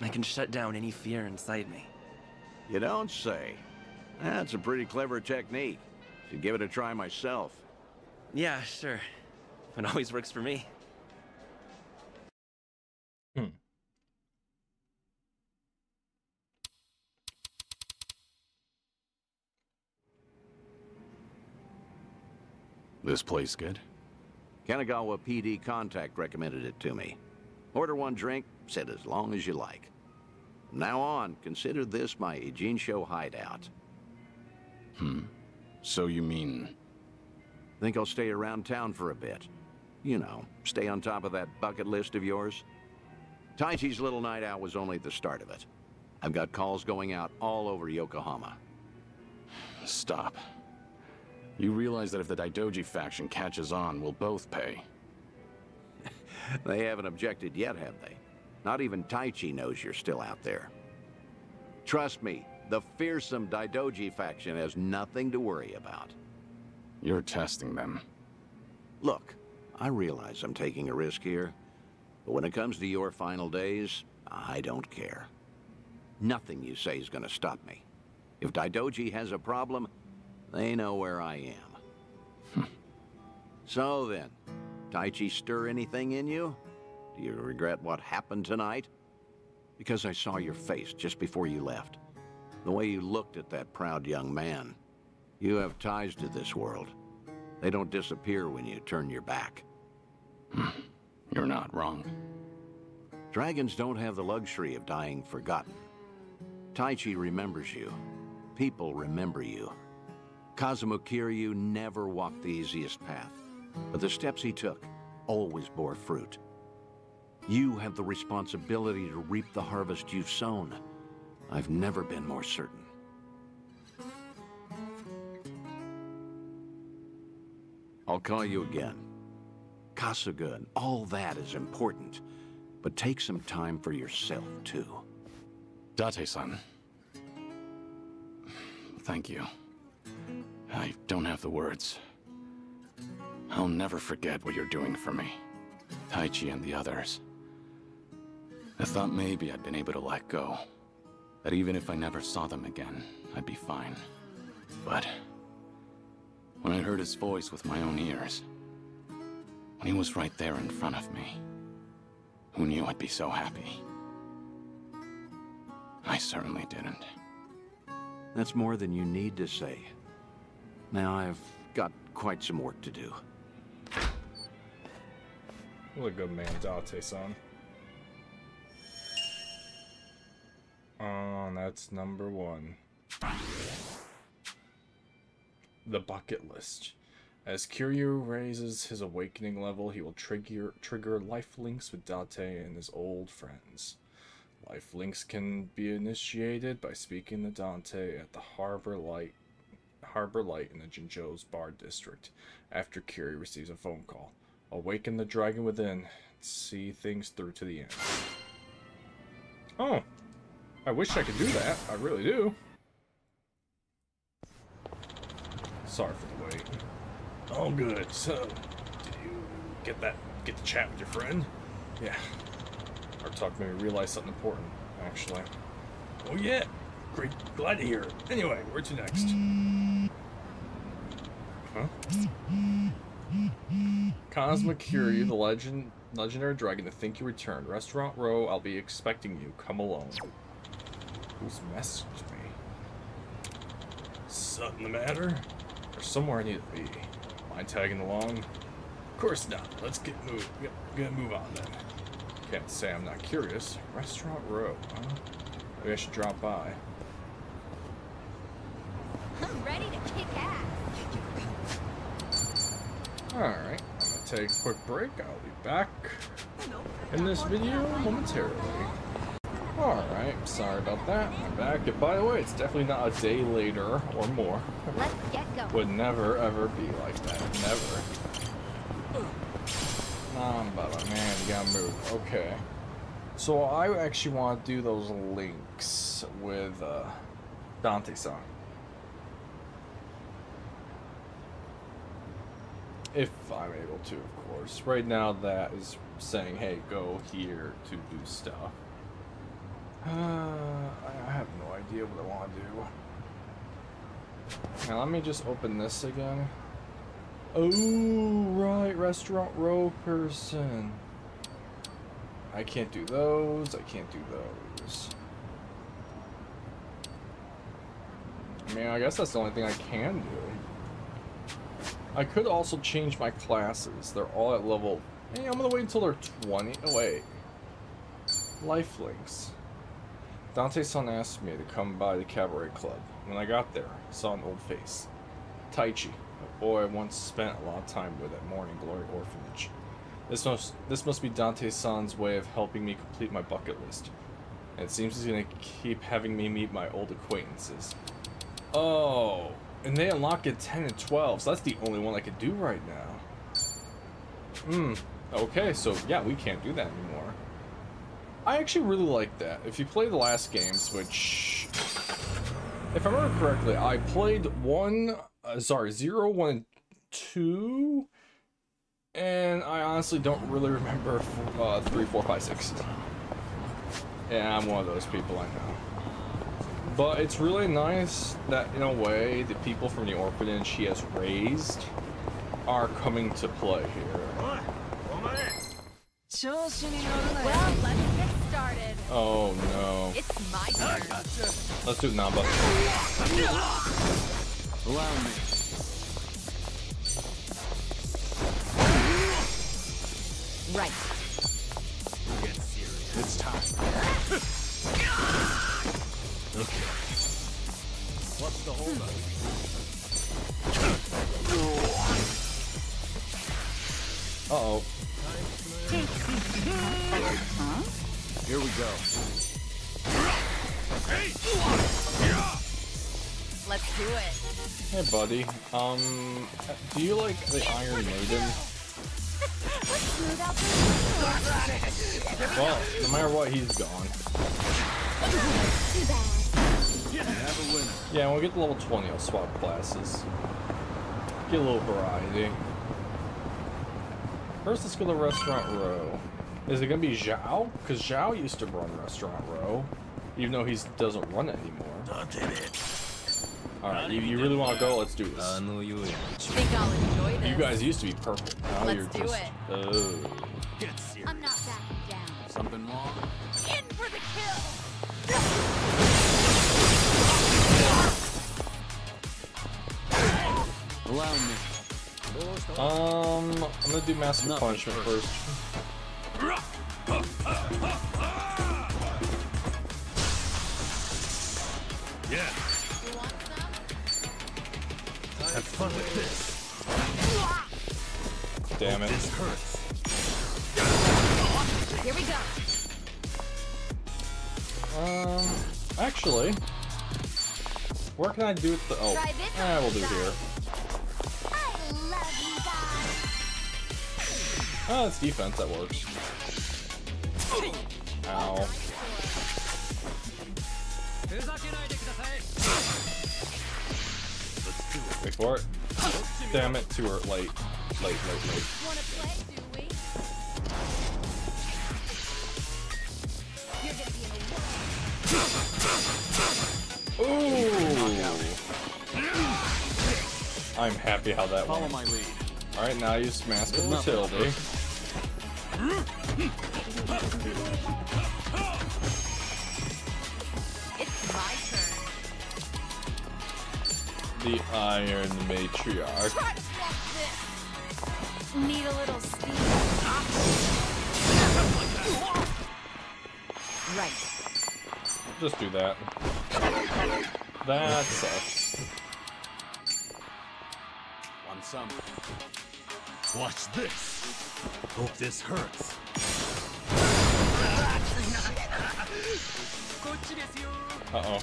I can shut down any fear inside me. You don't say. That's a pretty clever technique. Should give it a try myself. Yeah, sure. It always works for me. Hmm. This place good? Kanagawa P D contact recommended it to me. Order one drink, said as long as you like. From now on, consider this my Ijincho hideout. Hmm. So you mean... Think I'll stay around town for a bit. You know, stay on top of that bucket list of yours. Taichi's little night out was only the start of it. I've got calls going out all over Yokohama. Stop. You realize that if the Daidoji faction catches on, we'll both pay. They haven't objected yet, have they? Not even Taichi knows you're still out there. Trust me, the fearsome Daidoji faction has nothing to worry about. You're testing them. Look, I realize I'm taking a risk here, but when it comes to your final days, I don't care. Nothing you say is going to stop me. If Daidoji has a problem, they know where I am. So then, Taichi stir anything in you? Do you regret what happened tonight? Because I saw your face just before you left. The way you looked at that proud young man. You have ties to this world. They don't disappear when you turn your back. You're not wrong. Dragons don't have the luxury of dying forgotten. Taichi remembers you. People remember you. Kazuma Kiryu never walked the easiest path, but the steps he took always bore fruit. You have the responsibility to reap the harvest you've sown. I've never been more certain. I'll call you again. Kasuga and all that is important, but take some time for yourself, too. Date-san. Thank you. I don't have the words. I'll never forget what you're doing for me, Taichi and the others. I thought maybe I'd been able to let go, that even if I never saw them again, I'd be fine. But when I heard his voice with my own ears, when he was right there in front of me, who knew I'd be so happy? I certainly didn't. That's more than you need to say. Now I've got quite some work to do. What a good man, Date-san. Oh, that's number one. The bucket list. As Kiryu raises his awakening level, he will trigger trigger life links with Date and his old friends. Life links can be initiated by speaking to Date at the Harbor Light. Harbor Light in the Jincho's Bar District after Kiryu receives a phone call. Awaken the dragon within and see things through to the end. Oh! I wish I could do that. I really do. Sorry for the wait. All good. So, did you get that? Get to chat with your friend? Yeah. Our talk made me realize something important, actually. Oh yeah! Great. Glad to hear it. Anyway, where to next? Huh? Cosmic Kiryu, the legend, legendary dragon, to think you returned. Restaurant Row, I'll be expecting you. Come alone. Who's messaged me? Something the matter? Or somewhere I need to be. Mind tagging along? Of course not. Let's get moved. Yep, gonna move on then. Can't say I'm not curious. Restaurant Row, huh? Maybe I should drop by. I'm ready to kick ass. Alright, I'm gonna take a quick break. I'll be back in this video momentarily. Alright, sorry about that. I'm back. And by the way, it's definitely not a day later or more. Let's get going. Would never ever be like that. Never. Um, but man, we gotta move. Okay. So I actually want to do those links with uh, Dante-san. If I'm able to, of course. Right now that is saying, hey, go here to do stuff. Uh, I have no idea what I want to do. Now let me just open this again. Oh, right, Restaurant Row person. I can't do those, I can't do those. I mean, I guess that's the only thing I can do. I could also change my classes. They're all at level... Hey, I'm gonna wait until they're twenty... Oh, wait. Lifelinks. Dante-san asked me to come by the cabaret club. When I got there, I saw an old face. Taichi, a boy I once spent a lot of time with at Morning Glory Orphanage. This must, this must be Dante-san's way of helping me complete my bucket list. And it seems he's gonna keep having me meet my old acquaintances. Oh, and they unlock at ten and twelve, so that's the only one I could do right now. Hmm, okay, so yeah, we can't do that anymore. I actually really like that. If you play the last games, which... If I remember correctly, I played one... Uh, sorry, zero, one, and two... And I honestly don't really remember uh, three, four, five, six. Yeah, I'm one of those people, I know. But it's really nice that, in a way, the people from the orphanage she has raised are coming to play here. Well, let's get started. Oh, no. It's my turn. Let's do Nanba. Allow me. Right. Get serious. It's time. Okay. What's the hold up? Uh oh. Huh? Here we go. Let's do it. Hey, buddy. Um, do you like the Iron Maiden? Well, no matter what, he's gone. Yeah, when we get to level twenty, I'll swap classes. Get a little variety. First, let's go to Restaurant Row. Is it going to be Zhao? Because Zhao used to run Restaurant Row, even though he doesn't run it anymore. Alright, you, you really want to go? Let's do this. I think I'll enjoy this. You guys used to be purple. Now Let's you're do just... it. Oh. Get serious. I'm not backing down. Something wrong? In for the kill! Allow me. Um, I'm gonna do Master Nothing Punishment first. first. Yeah. Have fun with this. Damn it. This hurts. Here we go. Um, uh, actually, where can I do it? The oh, eh, we'll do it here. I love you guys. Oh, it's defense that works. Ow. Wait for it. Damn it, too early. Late, late, late, late. Wanna play, do we? You're gonna be in the way. Ooh! I'm happy how that went. Follow my lead. Alright, now you smashed the utility. It's my turn. The Iron Matriarch. Need a little speed. Right. Just do that. That sucks. Want some? Watch this. Hope this hurts. Uh-oh.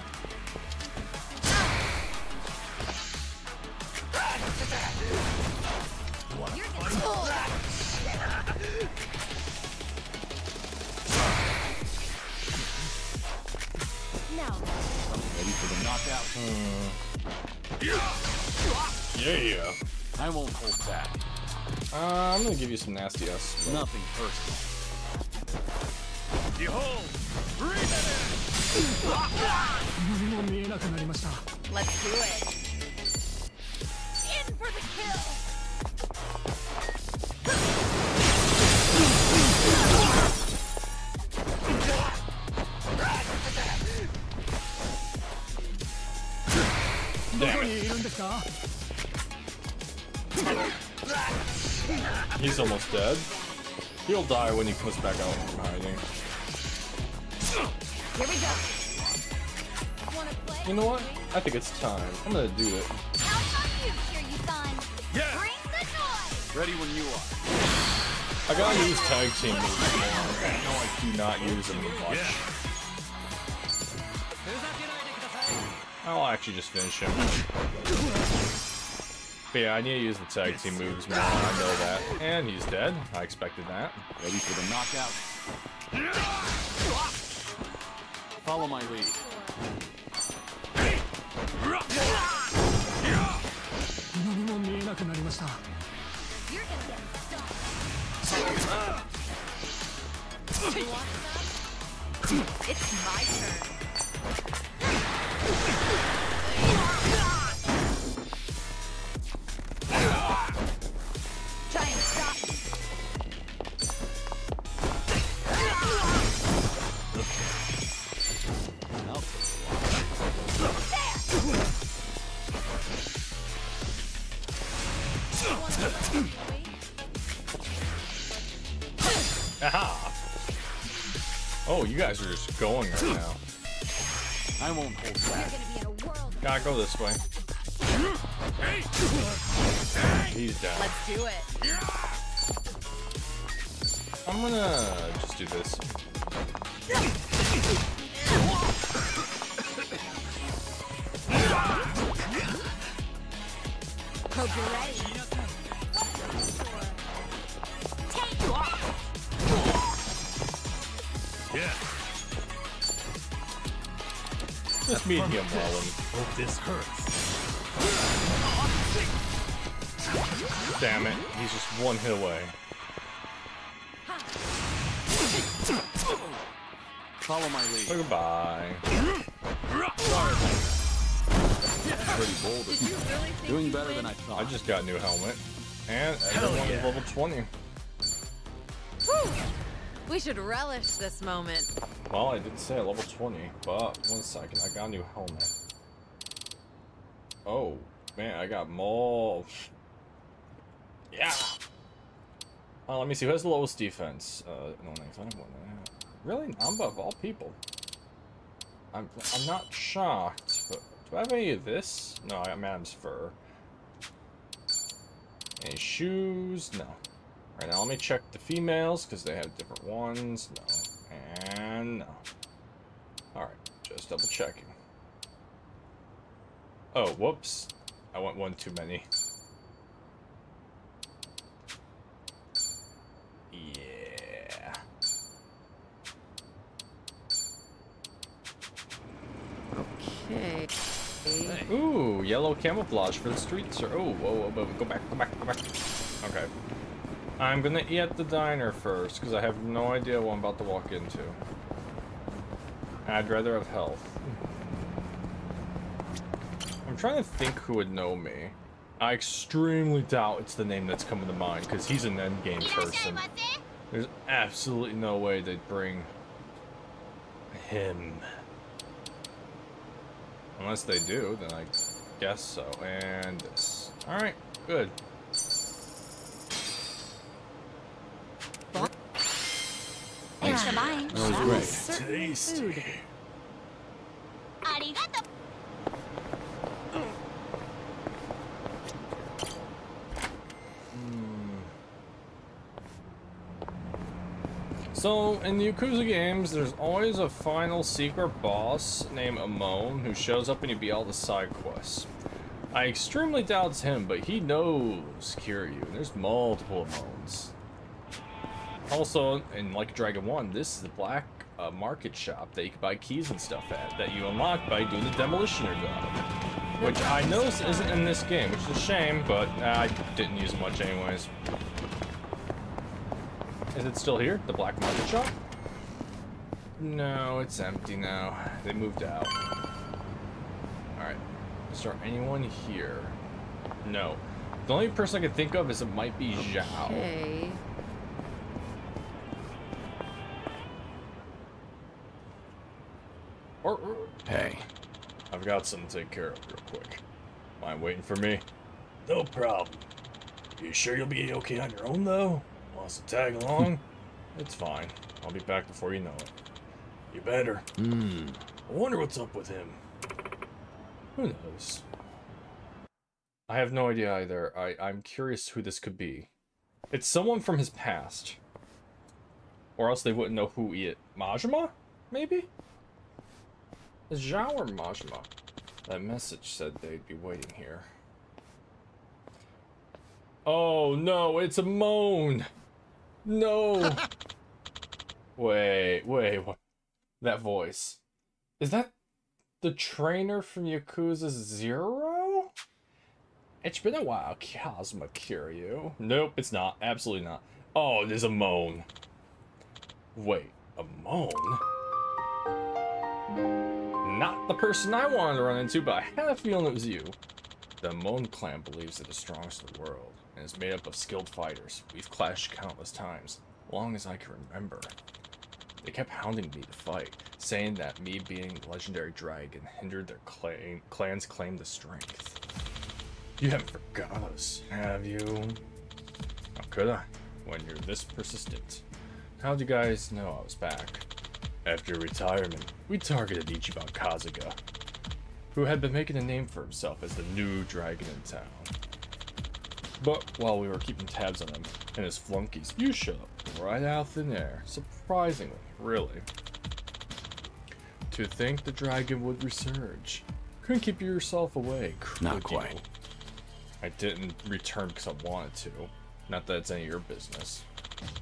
No. I'm ready for the knockout. Hmm. Yeah. I won't hold back. Uh, I'm gonna give you some nasty ass. Nothing personal. Behold! Breathe it in! Let's do it! In for the kill! Damn it. He's almost dead. He'll die when he comes back out from hiding. Here we go. Wanna play? You know what? I think it's time. I'm gonna do it. How about you, Kiryu-san? Yeah. Bring the noise. Ready when you are. I gotta use tag team moves more. I know I do not use them much. Yeah. I'll actually just finish him. But yeah, I need to use the tag team moves more, I know that. And he's dead. I expected that. Ready for the knockout. Follow my lead. It's my turn. Aha! Oh, you guys are just going right now. I won't hold back. Gotta go this way. He's down. Let's do it. I'm gonna just do this. Hope you're ready. Just meet him, Roland. Hope this hurts. Damn it, he's just one hit away. Follow my lead. So goodbye. That's pretty bold. Really doing better than I thought. I just got a new helmet. And everyone yeah. is level twenty. Woo! We should relish this moment. Well, I did say level twenty, but one second, I got a new helmet. Oh, man, I got more. Yeah! Uh, let me see, who has the lowest defense? Uh, no, next one. Really? Nanba of all people. I'm I'm not shocked, but do I have any of this? No, I got Madam's fur. Any shoes? No. Alright, now let me check the females, because they have different ones. No. And no. Alright, just double checking. Oh, whoops. I went one too many. Yeah. Okay. Ooh, yellow camouflage for the streets. Or, oh, whoa, whoa, whoa. Go back, go back, go back. Okay. I'm gonna eat at the diner first, because I have no idea what I'm about to walk into. I'd rather have health. I'm trying to think who would know me. I extremely doubt it's the name that's coming to mind, because he's an endgame person. There's absolutely no way they'd bring him. Unless they do, then I guess so. And this. Alright, good. That was great. Tasty. So, in the Yakuza games, there's always a final secret boss named Amon who shows up and you beat all the side quests. I extremely doubt it's him, but he knows Kiryu. There's multiple Amons. Also, in Like a Dragon one, this is the black uh, market shop that you can buy keys and stuff at, that you unlock by doing the demolitioner job. Which I noticed isn't in this game, which is a shame, but uh, I didn't use much anyways. Is it still here? The black market shop? No, it's empty now. They moved out. Alright. Is there anyone here? No. The only person I can think of is it might be Zhao. Okay. Or, or, hey. I've got something to take care of real quick. Mind waiting for me? No problem. You sure you'll be okay on your own though? To tag along? It's fine. I'll be back before you know it. You better. Mm. I wonder what's up with him. Who knows? I have no idea either. I, I'm curious who this could be. It's someone from his past. Or else they wouldn't know who he is. Majima? Maybe? Is Zhao or Majima? That message said they'd be waiting here. Oh no, it's a moan! No! Wait, wait, what? That voice. Is that the trainer from Yakuza Zero? It's been a while, Cosmo Kiryu. Nope, it's not. Absolutely not. Oh, there's a moan. Wait, a moan? Not the person I wanted to run into, but I had a feeling it was you. The Moan Clan believes they're the strongest in the world, and is made up of skilled fighters. We've clashed countless times, long as I can remember. They kept hounding me to fight, saying that me being a legendary dragon hindered their claim, clan's claim to strength. You haven't forgotten us, have you? How could I, when you're this persistent? How'd you guys know I was back? After retirement, we targeted Ichiban Kasuga, who had been making a name for himself as the new dragon in town. But while we were keeping tabs on him and his flunkies, you showed up right out of thin air. Surprisingly, really. To think the dragon would resurge. Couldn't keep yourself away. Not quite. I didn't return because I wanted to. Not that it's any of your business.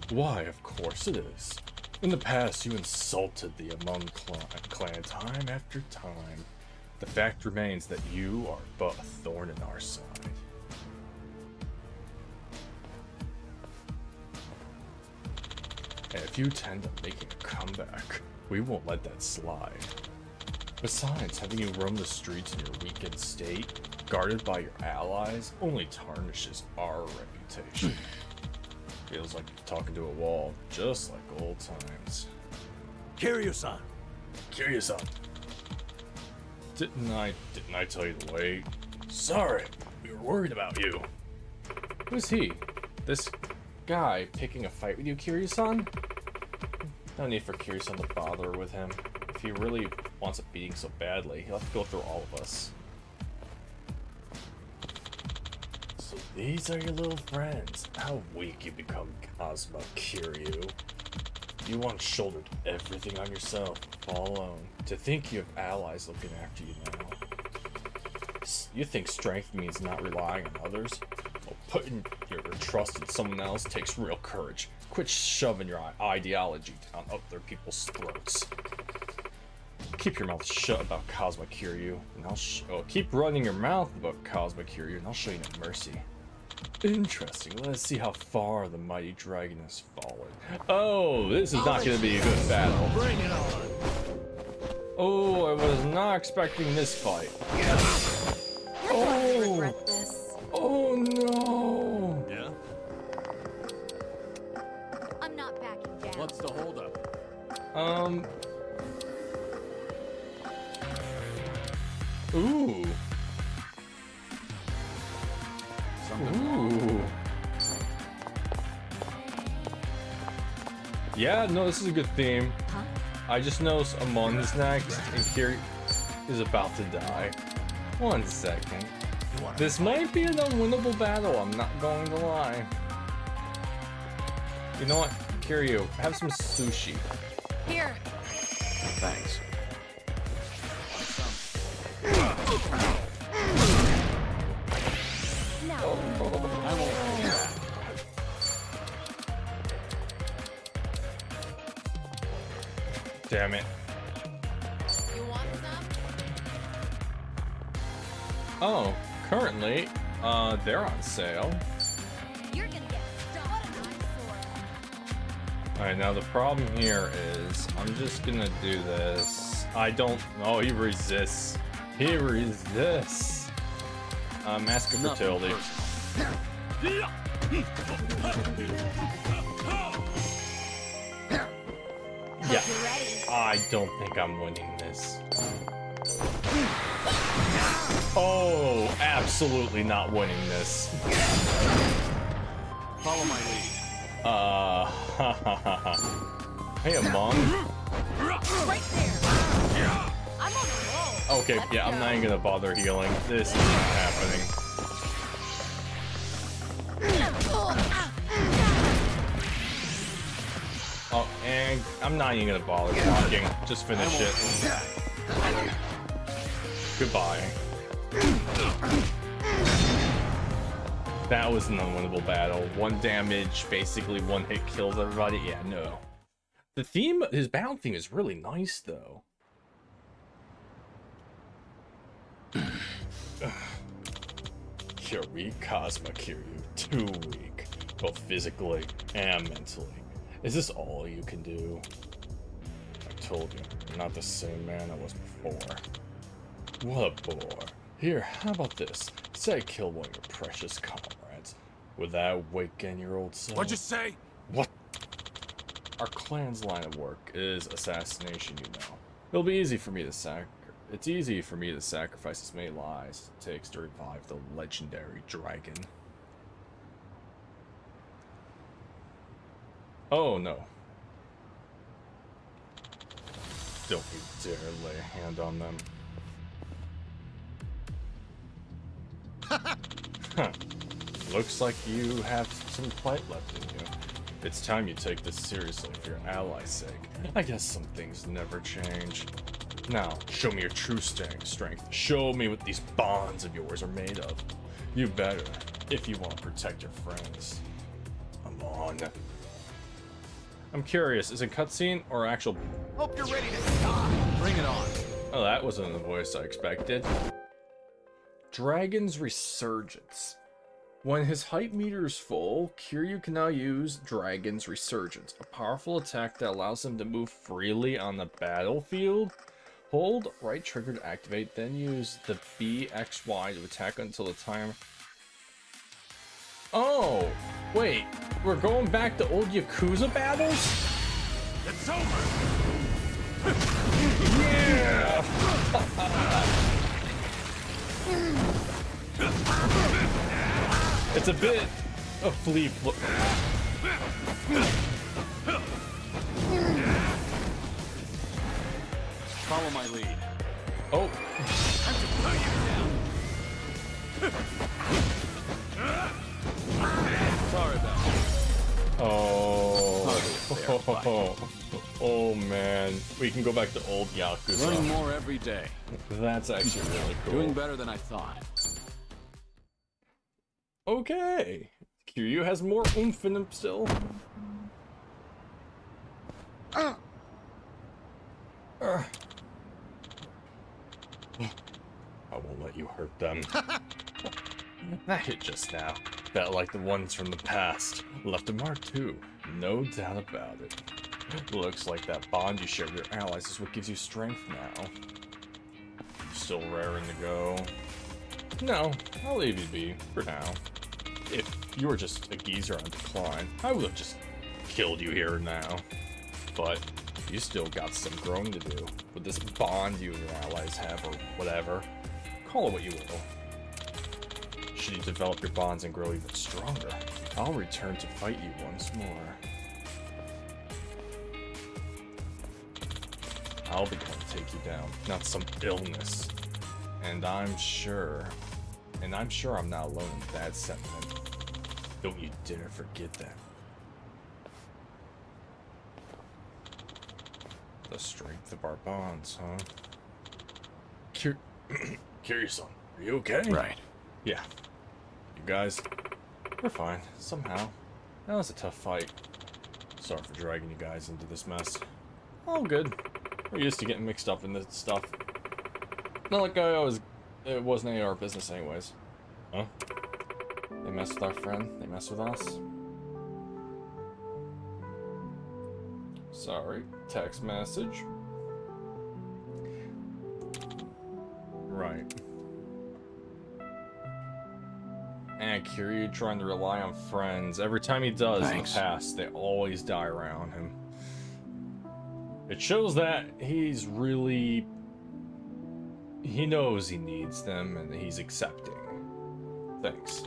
Why, of course it is. In the past, you insulted the Amon clan time after time. The fact remains that you are but a thorn in our side. And if you tend on making a comeback, we won't let that slide. Besides, having you roam the streets in your weakened state, guarded by your allies, only tarnishes our reputation. Feels like you're talking to a wall, just like old times. Kiryu-san! Kiryu-san! Didn't I, didn't I tell you to wait? Sorry, we were worried about you. Who's he? This guy picking a fight with you, Kiryu-san? No need for Kiryu-san to bother with him. If he really wants a beating so badly, he'll have to go through all of us. So these are your little friends. How weak you become, Cosmo Kiryu. You once shouldered everything on yourself, all alone. To think you have allies looking after you now. You think strength means not relying on others? Well, putting your trust in someone else takes real courage. Quit shoving your ideology down other people's throats. Keep your mouth shut about Cosmo Kiryu, and I'll sh oh, keep running your mouth about Cosmo Kiryu, and I'll show you no mercy. Interesting. Let's see how far the mighty dragon has fallen. Oh, this is not going to be a good battle. Bring it on. Oh, I was not expecting this fight. Yes. Oh. Regret this. Oh. Ooh. Yeah, no, this is a good theme. Huh? I just noticed Amon is next, and Kiryu is about to die. One second. This might be an unwinnable battle, I'm not going to lie. You know what, Kiryu, have some sushi. Here. Thanks. No. Oh, I won't. Damn it. You want some? Oh, currently, uh, they're on sale. You're gonna get nice. Alright, now the problem here is I'm just gonna do this. I don't. Oh, he resists. He resists. Uh, Mask of Fertility. Yeah. I don't think I'm winning this. Oh, absolutely not winning this. Follow my lead. Uh, ha ha ha. Hey, Mom. Right there. I'm on the roll. Okay, yeah, I'm not even gonna bother healing. This is not happening. Oh, and I'm not even gonna bother blocking. Just finish it. Goodbye. That was an unwinnable battle. One damage, basically one hit kills everybody. Yeah, no. The theme, his battle theme is really nice though. Here we Cosma Kiryu, too weak, both physically and mentally. Is this all you can do? I told you, I'm not the same man I was before. What a bore. Here, how about this? Say I kill one of your precious comrades. Would that awaken your old self? What'd you say? What? Our clan's line of work is assassination, you know. It'll be easy for me to sac- It's easy for me to sacrifice as many lives as it takes to revive the legendary dragon. Oh no. Don't you dare lay a hand on them. Huh. Looks like you have some fight left in you. It's time you take this seriously for your ally's sake. I guess some things never change. Now, show me your true strength. Show me what these bonds of yours are made of. You better, if you want to protect your friends. Come on. I'm curious, is it cutscene or actual? Hope you're ready to stop. Bring it on. Oh, that wasn't the voice I expected. Dragon's Resurgence. When his hype meter is full, Kiryu can now use Dragon's Resurgence, a powerful attack that allows him to move freely on the battlefield. Hold right trigger to activate, then use the B X Y to attack until the time. Oh, wait, we're going back to old Yakuza battles? It's over! Yeah! It's a bit of flea flip. Follow my lead. Oh. I have to blow you down. Sorry about that. Oh. Oh, oh, oh, oh man, we can go back to old Yakuza. Learning more every day. That's actually really cool. Doing better than I thought. Okay, Kiryu has more oomph in him still. Uh. Uh. I won't let you hurt them. That hit just now. That, like the ones from the past, left a mark too, no doubt about it. Looks like that bond you share with your allies is what gives you strength now. Still raring to go. No, I'll leave you be for now. If you were just a geezer on decline, I would have just killed you here now. But you still got some growing to do with this bond you and your allies have, or whatever. Call it what you will. watch you develop your bonds and grow even stronger. I'll return to fight you once more. I'll be going to take you down, not some illness. And I'm sure, and I'm sure I'm not alone in that sentiment. Don't you dare forget that. The strength of our bonds, huh? Cur Kiryu-san, are you okay? Right. Yeah. You guys, we're fine, somehow. That was a tough fight. Sorry for dragging you guys into this mess. All good. We're used to getting mixed up in this stuff. Not like I was, it wasn't any of our business anyways. Huh? They messed with our friend, they messed with us. Sorry, text message. Right. And Kiryu trying to rely on friends. Every time he does Thanks. in the past, they always die around him. It shows that he's really, he knows he needs them and he's accepting. Thanks.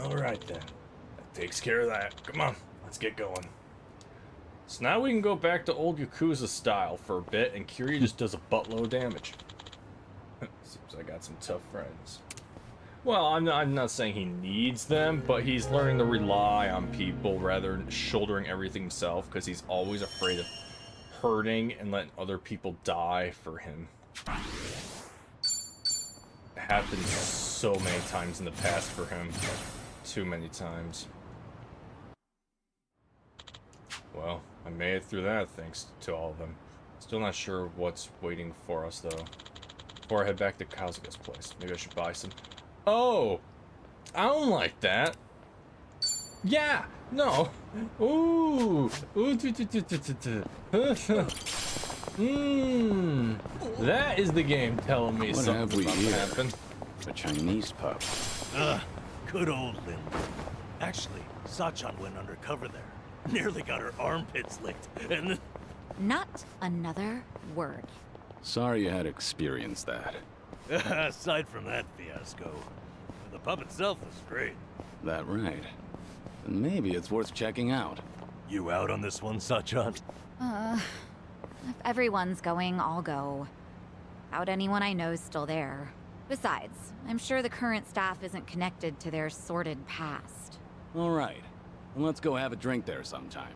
All right then, that takes care of that. Come on, let's get going. So now we can go back to old Yakuza style for a bit and Kiryu just does a buttload of damage. Seems I got some tough friends. Well, I'm not, I'm not saying he needs them, but he's learning to rely on people rather than shouldering everything himself because he's always afraid of hurting and letting other people die for him. It happened so many times in the past for him. Too many times. Well, I made it through that thanks to all of them. Still not sure what's waiting for us though. Before I head back to Kasuga's place, maybe I should buy some. Oh! I don't like that. Yeah! No! Ooh! Ooh! Mmm! That is the game telling me what something's about to happen. A Chinese pub. Ugh! Good old Lin. Actually, Sachan went undercover there. Nearly got her armpits licked, and then... Not another word. Sorry you had to experience that. Aside from that fiasco, the pub itself is great. That right. And maybe it's worth checking out. You out on this one, Sachan? Uh, if everyone's going, I'll go. Out anyone I know's still there. Besides, I'm sure the current staff isn't connected to their sordid past. All right. And let's go have a drink there sometime.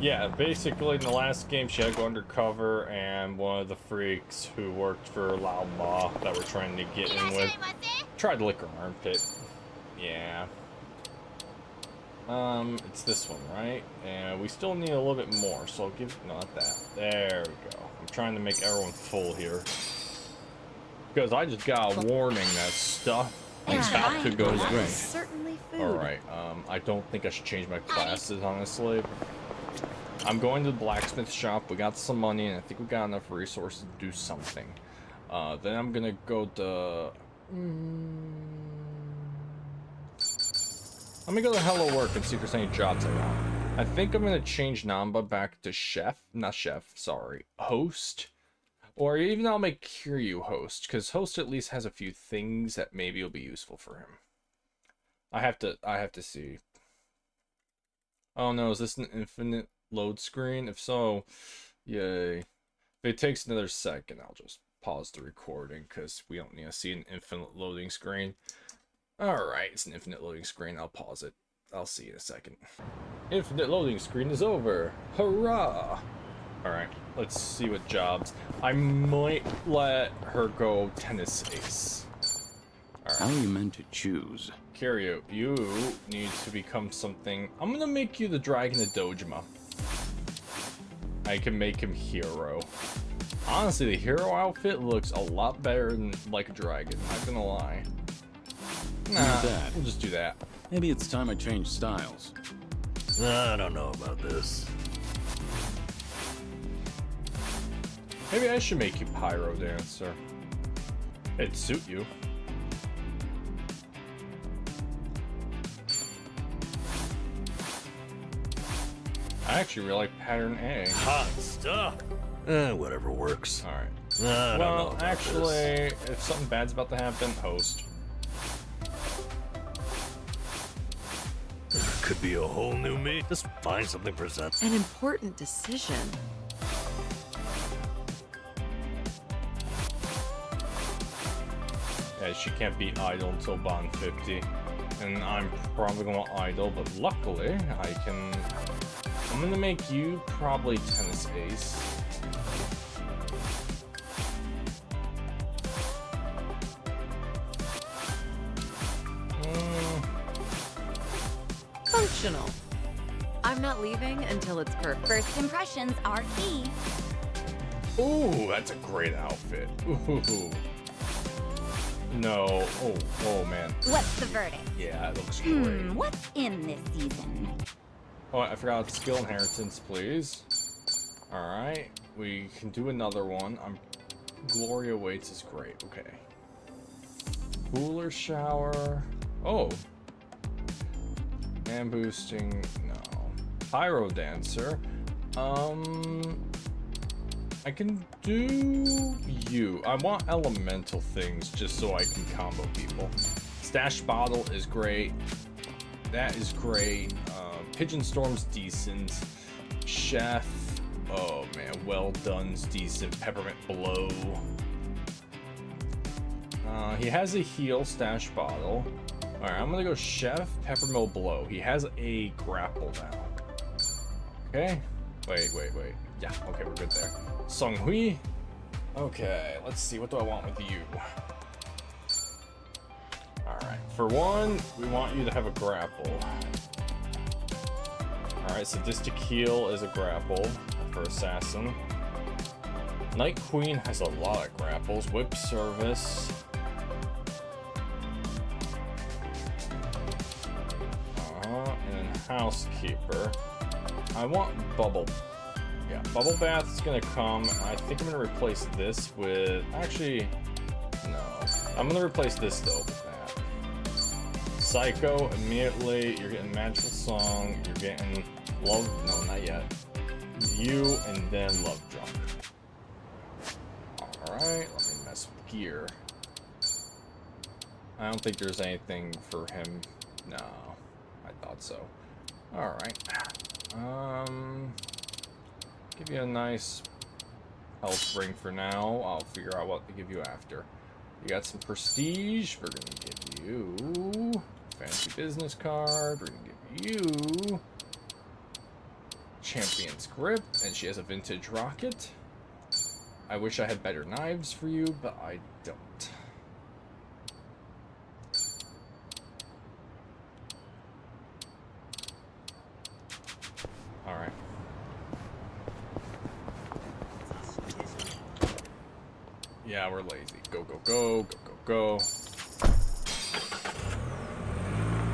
Yeah, basically in the last game she had to go undercover and one of the freaks who worked for Nanba that we're trying to get in with tried to lick her armpit. Yeah. Um, it's this one, right? And we still need a little bit more, so I'll give not that. There we go. I'm trying to make everyone full here. Because I just got a warning that stuff is about to go great. Alright, um, I don't think I should change my classes, honestly. I'm going to the blacksmith shop. We got some money, and I think we got enough resources to do something. Uh, then I'm gonna go to... Let me go to Hello Work and see if there's any jobs I want. I think I'm gonna change Nanba back to chef. Not chef, sorry. Host. Or even I'll make Kiryu host, because host at least has a few things that maybe will be useful for him. I have to, I have to see. Oh no, is this an infinite load screen? If so, yay. If it takes another second, I'll just pause the recording because we don't need to see an infinite loading screen. Alright, it's an infinite loading screen. I'll pause it. I'll see you in a second. Infinite loading screen is over. Hurrah! Alright, let's see what jobs. I might let her go tennis ace. Right. How are you meant to choose? Kiryu, you need to become something. I'm gonna make you the Dragon of Dojima. I can make him hero. Honestly, the hero outfit looks a lot better than Like a Dragon, not gonna lie. Nah, we'll just do that. Maybe it's time I change styles. I don't know about this. Maybe I should make you pyro dancer. It'd suit you. I actually really like pattern A. Hot stuff. Eh, whatever works. All right. I well, don't know actually, this. If something bad's about to happen, host. could be a whole new me. Just find something for Zen. An important decision. Yeah, she can't be idle until bond fifty. And I'm probably going to idle, but luckily I can... I'm going to make you probably tennis ace. Mm. Functional. I'm not leaving until it's perfect. First impressions are key. Ooh, that's a great outfit. Ooh. No. Oh, oh man. What's the verdict? Yeah, it looks great. Hmm, what's in this season? Oh, I forgot skill inheritance, please. Alright. We can do another one. I'm Glory Awaits is great. Okay. Cooler shower. Oh. Man boosting. No. Pyro dancer. Um I can do you. I want elemental things just so I can combo people. Stash bottle is great. That is great. Uh, Pigeon Storm's decent. Chef. Oh man, well done's decent. Peppermint blow. Uh, he has a heal stash bottle. All right, I'm gonna go chef peppermint blow. He has a grapple now. Okay. Wait, wait, wait. Yeah, okay, we're good there. Sunhee. Okay, let's see. What do I want with you? Alright, for one, we want you to have a grapple. Alright, Sadistic Heal is a grapple for Assassin. Night Queen has a lot of grapples. Whip Service. Uh-huh, and then Housekeeper. I want Bubble. Yeah, Bubble Bath is going to come. I think I'm going to replace this with... Actually, no. I'm going to replace this, though, with that. Psycho, immediately. You're getting Magical Song. You're getting Love... No, not yet. You, and then Love Drunk. Alright, let me mess with gear. I don't think there's anything for him. No, I thought so. Alright. Um... Give you a nice health ring for now. I'll figure out what to give you after. You got some prestige. We're going to give you fancy business card. We're going to give you champion's grip. And she has a vintage rocket. I wish I had better knives for you, but I don't. All right. Yeah, we're lazy. Go, go, go, go, go, go.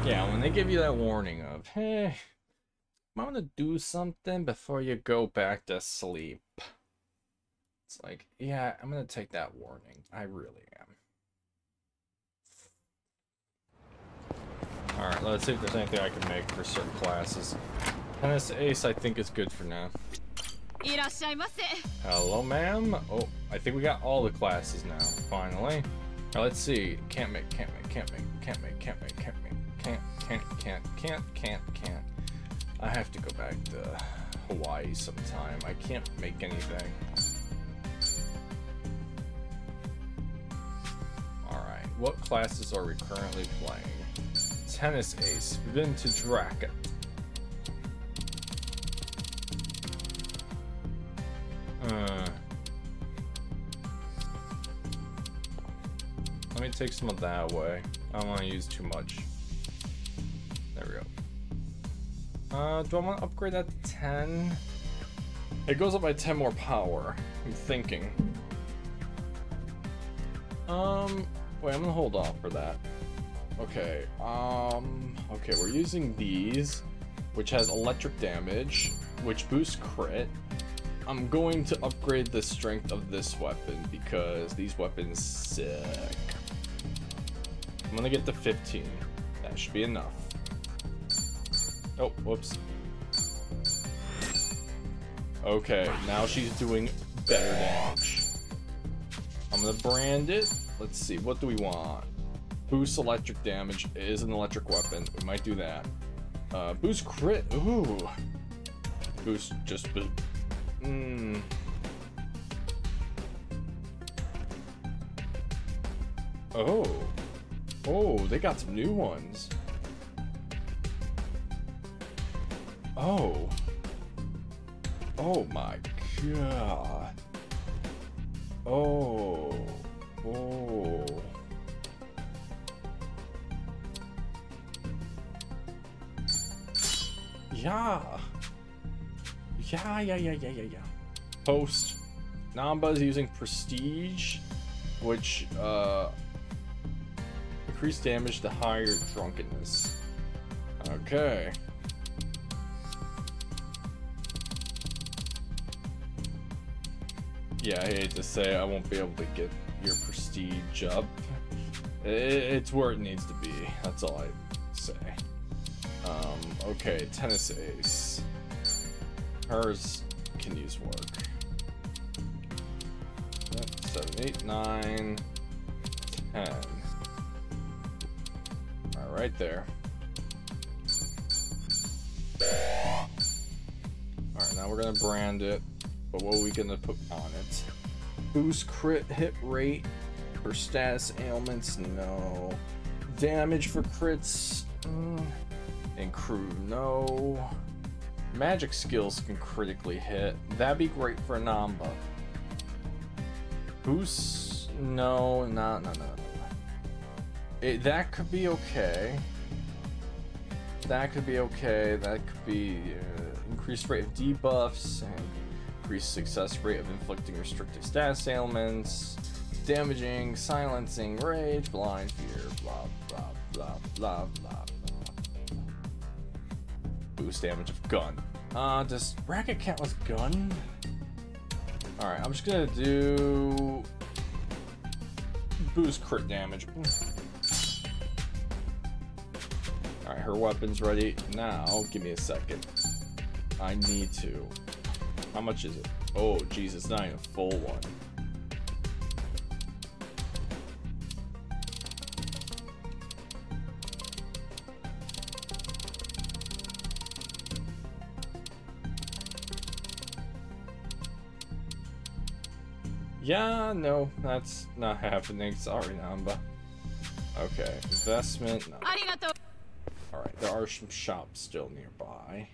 Yeah, when they give you that warning of, hey, I'm gonna do something before you go back to sleep. It's like, yeah, I'm gonna take that warning. I really am. Alright, let's see if there's anything I can make for certain classes. Tennis Ace, I think, is good for now. Hello, ma'am. Oh, I think we got all the classes now, finally. Now, let's see. Can't make, can't make, can't make, can't make, can't make, can't make, can't, can't, can't, can't, can't, can't. I have to go back to Hawaii sometime. I can't make anything. Alright, what classes are we currently playing? Tennis Ace, Vintage Racket. Uh, let me take some of that away. I don't want to use too much. There we go. Uh, do I want to upgrade that to ten? It goes up by ten more power. I'm thinking. Um, wait, I'm gonna hold off for that. Okay, um, okay, we're using these, which has electric damage, which boosts crit. I'm going to upgrade the strength of this weapon because these weapons sick. I'm gonna get to fifteen. That should be enough. Oh, whoops. Okay, now she's doing better damage. I'm gonna brand it. Let's see, what do we want? Boost electric damage is an electric weapon. We might do that. Uh, boost crit. Ooh. Boost just. Boost. Mm. Oh. Oh, they got some new ones. Oh. Oh my god. Oh. Oh. Yeah. Yeah, yeah, yeah, yeah, yeah, yeah. Post. Nanba is using Prestige, which, uh... increased damage to higher drunkenness. Okay. Yeah, I hate to say I won't be able to get your prestige up. It's where it needs to be. That's all I say. Um, okay, Tennis Ace. Hers can use work. seven, eight, nine, ten. All right there. All right, now we're gonna brand it. But what are we gonna put on it? Boost crit hit rate for status ailments? No. Damage for crits? Mm. And crew? No. Magic skills can critically hit. That'd be great for Nanba. Boost? No, no, no, no. It, that could be okay. That could be okay. That could be uh, increased rate of debuffs and increased success rate of inflicting restrictive status ailments, damaging, silencing, rage, blind, fear, blah, blah, blah, blah, blah, blah. Boost damage of gun. Uh, does bracket count with gun? Alright, I'm just gonna do... boost crit damage. Alright, her weapon's ready. Now, give me a second. I need to... How much is it? Oh, jeez, it's not even a full one. Yeah, no, that's not happening. Sorry, Nanba. Okay, investment. No. Alright, there are some shops still nearby.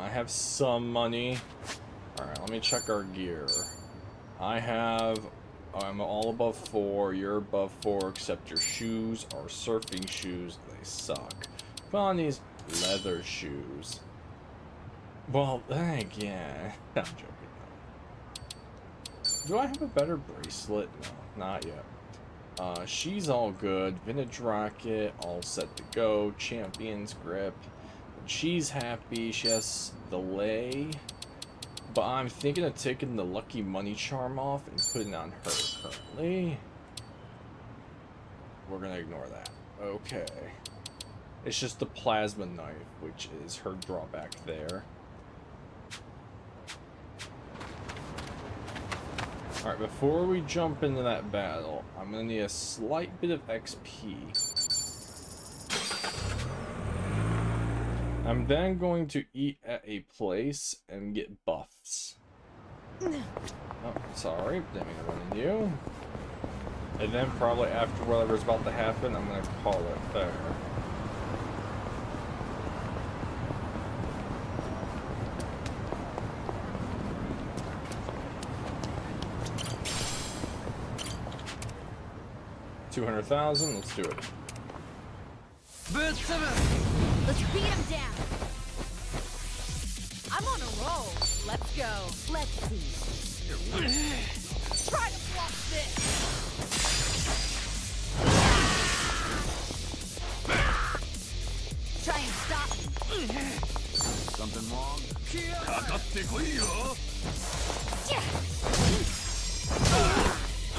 I have some money. Alright, let me check our gear. I have... I'm all above four. You're above four, except your shoes are surfing shoes. They suck. Put on these leather shoes. Well, thank yeah. I'm joking. Do I have a better bracelet? No, not yet. Uh, she's all good. Vintage Rocket, all set to go. Champion's Grip. She's happy, she has the lay, but I'm thinking of taking the lucky money charm off and putting it on her currently. We're gonna ignore that. Okay. It's just the plasma knife, which is her drawback there. Alright, before we jump into that battle, I'm gonna need a slight bit of X P. I'm then going to eat at a place and get buffs. Oh, sorry, didn't mean I wanted you. And then probably after whatever's about to happen, I'm gonna call it there. Two hundred thousand. Let's do it. Bird seven. Let's beat him down. I'm on a roll. Let's go. Let's see. Try to block this. Try and stop me. Something wrong?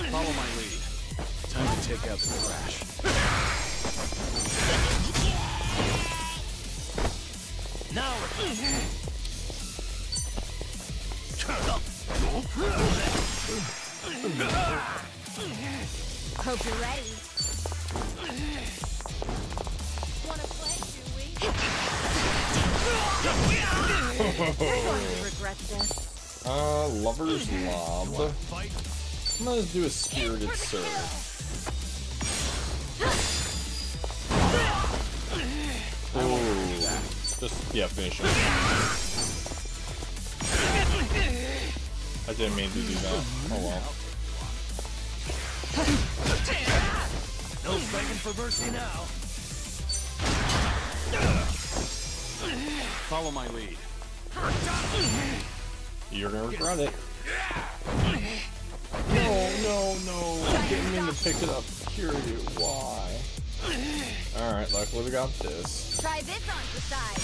Follow my lead. Time to take out the trash. Now Hope you're ready. Wanna play, do we? You're going to regret this. Uh, Lover's Lob. I'm gonna do a Spirited Serve. Ooh. Just, yeah, finish him. I didn't mean to do that. Oh well. No begging for mercy now. Follow my lead. You're gonna regret it. No, no, no. I didn't mean to pick it up. Kiryu, why? Alright, luckily we got this. Try this on the side.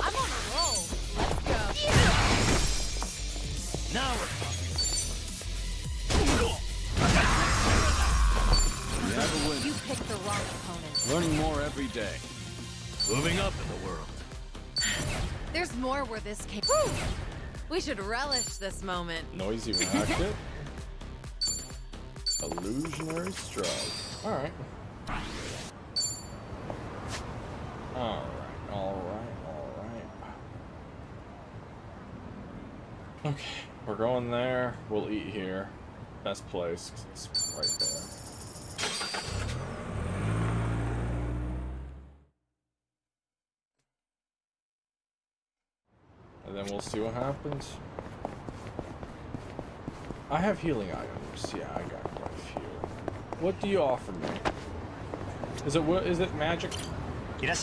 I'm on a roll. Let's go. Now we're talking. Never win. You picked the wrong opponent. Learning more every day. Moving up in the world. There's more where this came. Woo! We should relish this moment. Noisy rocket. Illusionary strike. All right. Alright, alright, alright. Okay, we're going there. We'll eat here. Best place, because it's right there. And then we'll see what happens. I have healing items. Yeah, I got quite a few. What do you offer me? Is it, what, is it magic? Yeah, I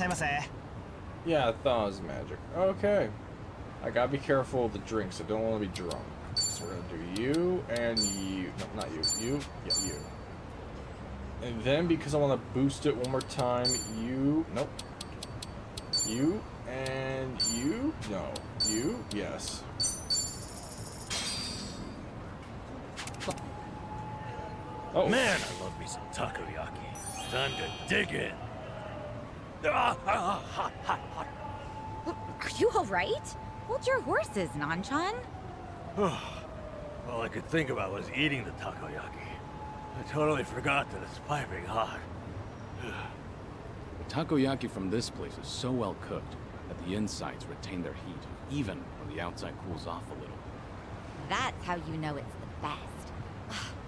thought it was magic. Okay. I gotta be careful with the drinks. I don't want to be drunk. So we're gonna do you and you. No, not you. You. Yeah, you. And then because I want to boost it one more time, you. Nope. You and you. No. You. Yes. Oh. Man, I love me some takoyaki. Time to dig in. Are you alright? Hold your horses, Nanchan. All I could think about was eating the takoyaki. I totally forgot that it's piping hot. The takoyaki from this place is so well cooked that the insides retain their heat, even when the outside cools off a little. That's how you know it's the best.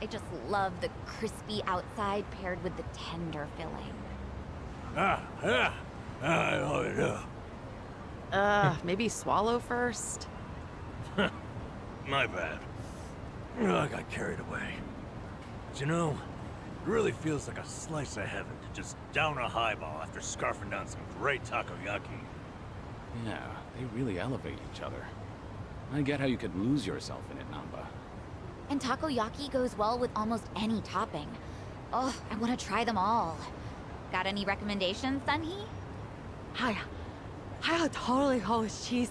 I just love the crispy outside paired with the tender filling. Ah, yeah. I love it, yeah. Uh, maybe swallow first? My bad. Oh, I got carried away. But you know, it really feels like a slice of heaven to just down a highball after scarfing down some great takoyaki. Yeah, they really elevate each other. I get how you could lose yourself in it, Nanba. And takoyaki goes well with almost any topping. Oh, I want to try them all. Got any recommendations, Sunhee? Hiya. Hiya totally holds cheese.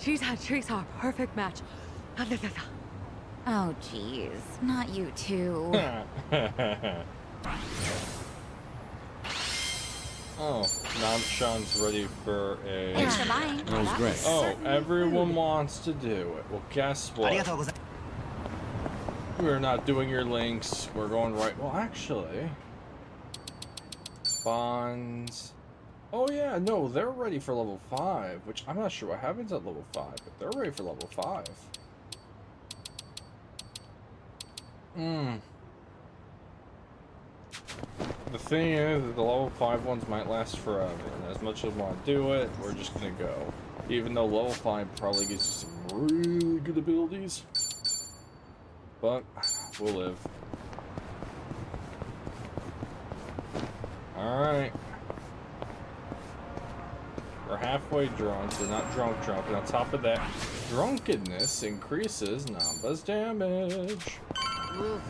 Cheese and cheese are a perfect match. Oh, jeez. Not you, too. Oh, Namshan's ready for a... It's fine. That was great. Oh, everyone wants to do it. Well, guess what? We're not doing your links. We're going right... Well, actually... Bonds. Oh yeah, no, they're ready for level five, which I'm not sure what happens at level five, but they're ready for level five. Hmm. The thing is, the level five ones might last forever, and as much as we want to do it, we're just gonna go. Even though level five probably gives you some really good abilities, but we'll live. Alright. We're halfway drunk. We're not drunk drunk. And on top of that, drunkenness increases Namba's damage. Oof.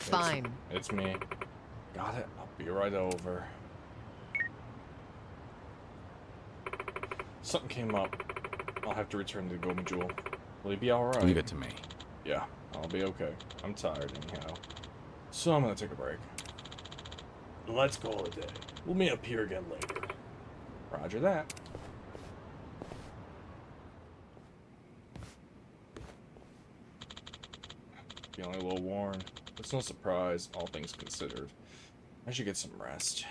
Fine. It's, it's me. Got it. I'll be right over. Something came up. I'll have to return the golden jewel. Will he be alright? Leave it to me. Yeah. I'll be okay. I'm tired anyhow. So I'm gonna take a break. And let's call it a day. We'll meet up here again later. Roger that. Feeling a little worn. It's no surprise, all things considered. I should get some rest.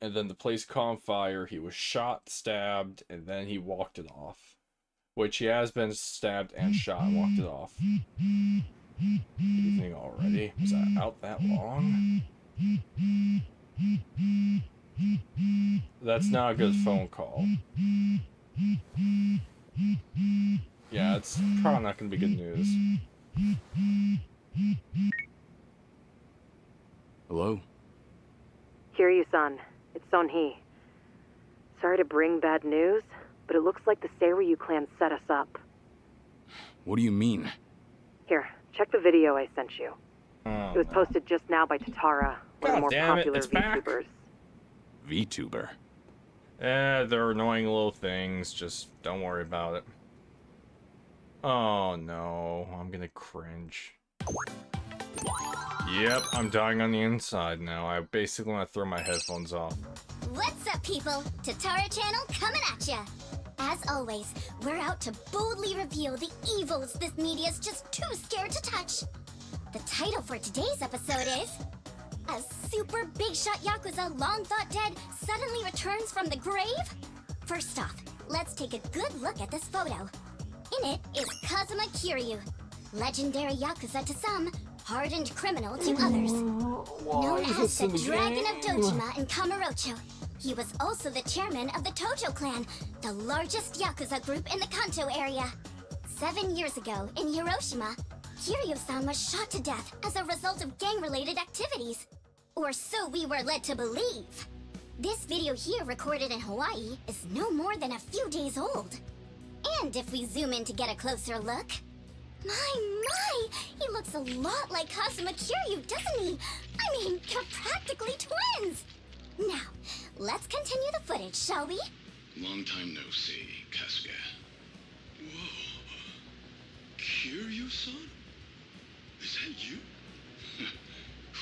And then the place caught fire. He was shot, stabbed, and then he walked it off. Which he has been stabbed and shot and walked it off. Evening already. Was that out that long? That's not a good phone call. Yeah, it's probably not going to be good news. Hello? Kiryu-san, it's Sunhee. Sorry to bring bad news, but it looks like the Seiryu clan set us up. What do you mean? Here, check the video I sent you. Oh, it was no. posted just now by Tatara, one of the more popular it, VTubers. Back. VTuber? Eh, they're annoying little things, just don't worry about it. Oh no, I'm gonna cringe. Yep, I'm dying on the inside now. I basically want to throw my headphones off. What's up, people? Tatara Channel coming at ya! As always, we're out to boldly reveal the evils this media's just too scared to touch. The title for today's episode is... A super big-shot Yakuza long thought dead suddenly returns from the grave? First off, let's take a good look at this photo. In it is Kazuma Kiryu, legendary Yakuza to some, hardened criminal to others. Known as the Dragon of Dojima in Kamurocho, he was also the chairman of the Tojo Clan, the largest Yakuza group in the Kanto area. Seven years ago, in Hiroshima, Kiryu-san was shot to death as a result of gang-related activities. Or so we were led to believe. This video here recorded in Hawaii is no more than a few days old. And if we zoom in to get a closer look... My, my! He looks a lot like Kazuma Kiryu, doesn't he? I mean, they're practically twins! Now, let's continue the footage, shall we? Long time no see, Kasuga. Whoa. Kiryu-san? Is that you?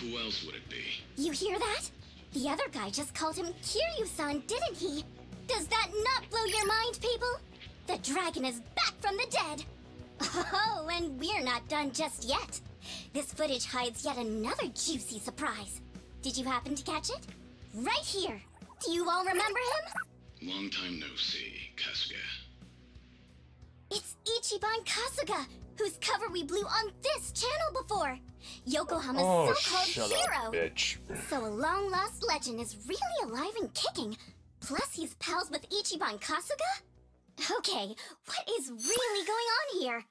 Who else would it be? You hear that? The other guy just called him Kiryu-san, didn't he? Does that not blow your mind, people? The dragon is back from the dead! Oh, and we're not done just yet. This footage hides yet another juicy surprise. Did you happen to catch it? Right here! Do you all remember him? Long time no see, Kasuga. It's Ichiban Kasuga, whose cover we blew on this channel before! Yokohama's oh, so-called hero! Up, bitch. So a long-lost legend is really alive and kicking. Plus he's pals with Ichiban Kasuga? Okay, what is really going on here?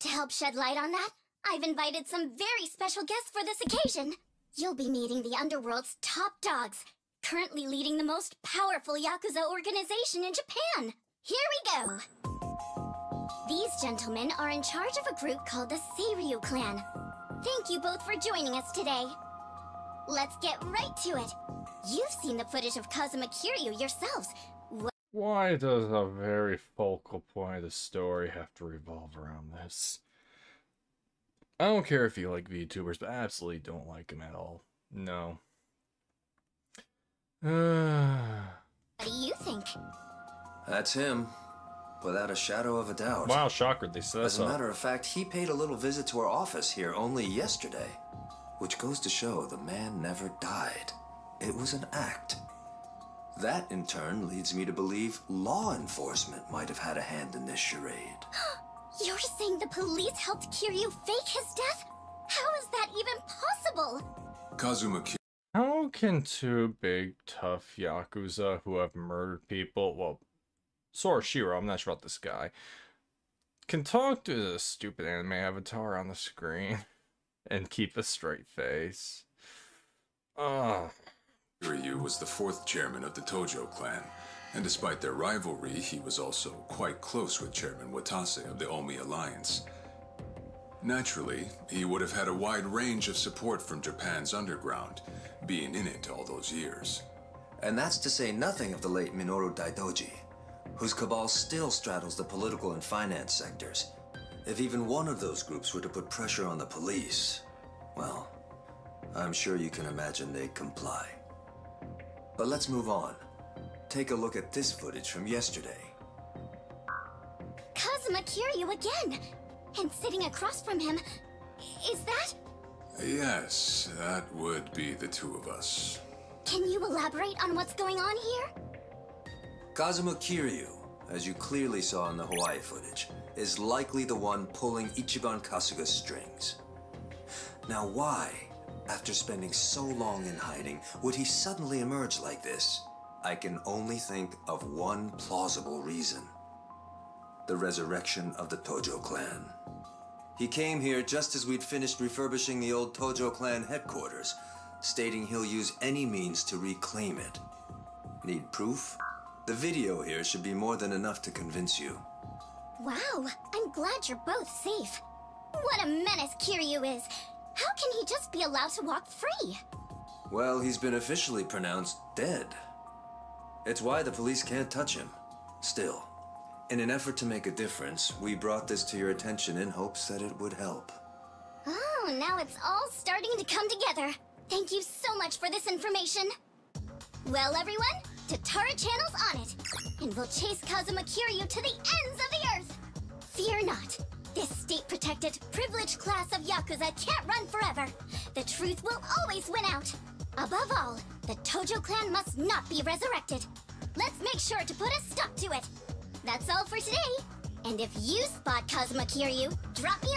To help shed light on that, I've invited some very special guests for this occasion. You'll be meeting the underworld's top dogs, currently leading the most powerful Yakuza organization in Japan. Here we go! These gentlemen are in charge of a group called the Seiryu Clan. Thank you both for joining us today. Let's get right to it. You've seen the footage of Kazuma Kiryu yourselves. Why does a very focal point of the story have to revolve around this? I don't care if you like VTubers, but I absolutely don't like them at all. No. Uh... What do you think? That's him. Without a shadow of a doubt. Wow, shocker, they said that. As a matter of fact, he paid a little visit to our office here only yesterday. Which goes to show the man never died. It was an act. That, in turn, leads me to believe law enforcement might have had a hand in this charade. You're saying the police helped Kiryu fake his death? How is that even possible? Kazuma Kiryu... How can two big, tough Yakuza who have murdered people... Well, Sawashiro, I'm not sure about this guy... can talk to this stupid anime avatar on the screen and keep a straight face? Ugh... Kiryu was the fourth chairman of the Tojo clan, and despite their rivalry, he was also quite close with Chairman Watase of the Omi Alliance. Naturally, he would have had a wide range of support from Japan's underground, being in it all those years. And that's to say nothing of the late Minoru Daidoji, whose cabal still straddles the political and finance sectors. If even one of those groups were to put pressure on the police, well, I'm sure you can imagine they comply. But let's move on. Take a look at this footage from yesterday. Kazuma Kiryu again! And sitting across from him, is that? Yes, that would be the two of us. Can you elaborate on what's going on here? Kazuma Kiryu, as you clearly saw in the Hawaii footage, is likely the one pulling Ichiban Kasuga's strings. Now why, after spending so long in hiding, would he suddenly emerge like this? I can only think of one plausible reason. The resurrection of the Tojo Clan. He came here just as we'd finished refurbishing the old Tojo Clan headquarters, stating he'll use any means to reclaim it. Need proof? The video here should be more than enough to convince you. Wow, I'm glad you're both safe. What a menace Kiryu is! How can he just be allowed to walk free? Well, he's been officially pronounced dead. It's why the police can't touch him. Still, in an effort to make a difference, we brought this to your attention in hopes that it would help. Oh, now it's all starting to come together. Thank you so much for this information. Well, everyone, Tatara Channel's on it, and we'll chase Kazuma Kiryu to the ends of the earth. Fear not. This state-protected, privileged class of Yakuza can't run forever. The truth will always win out. Above all, the Tojo Clan must not be resurrected. Let's make sure to put a stop to it. That's all for today. And if you spot Kazuma Kiryu, drop me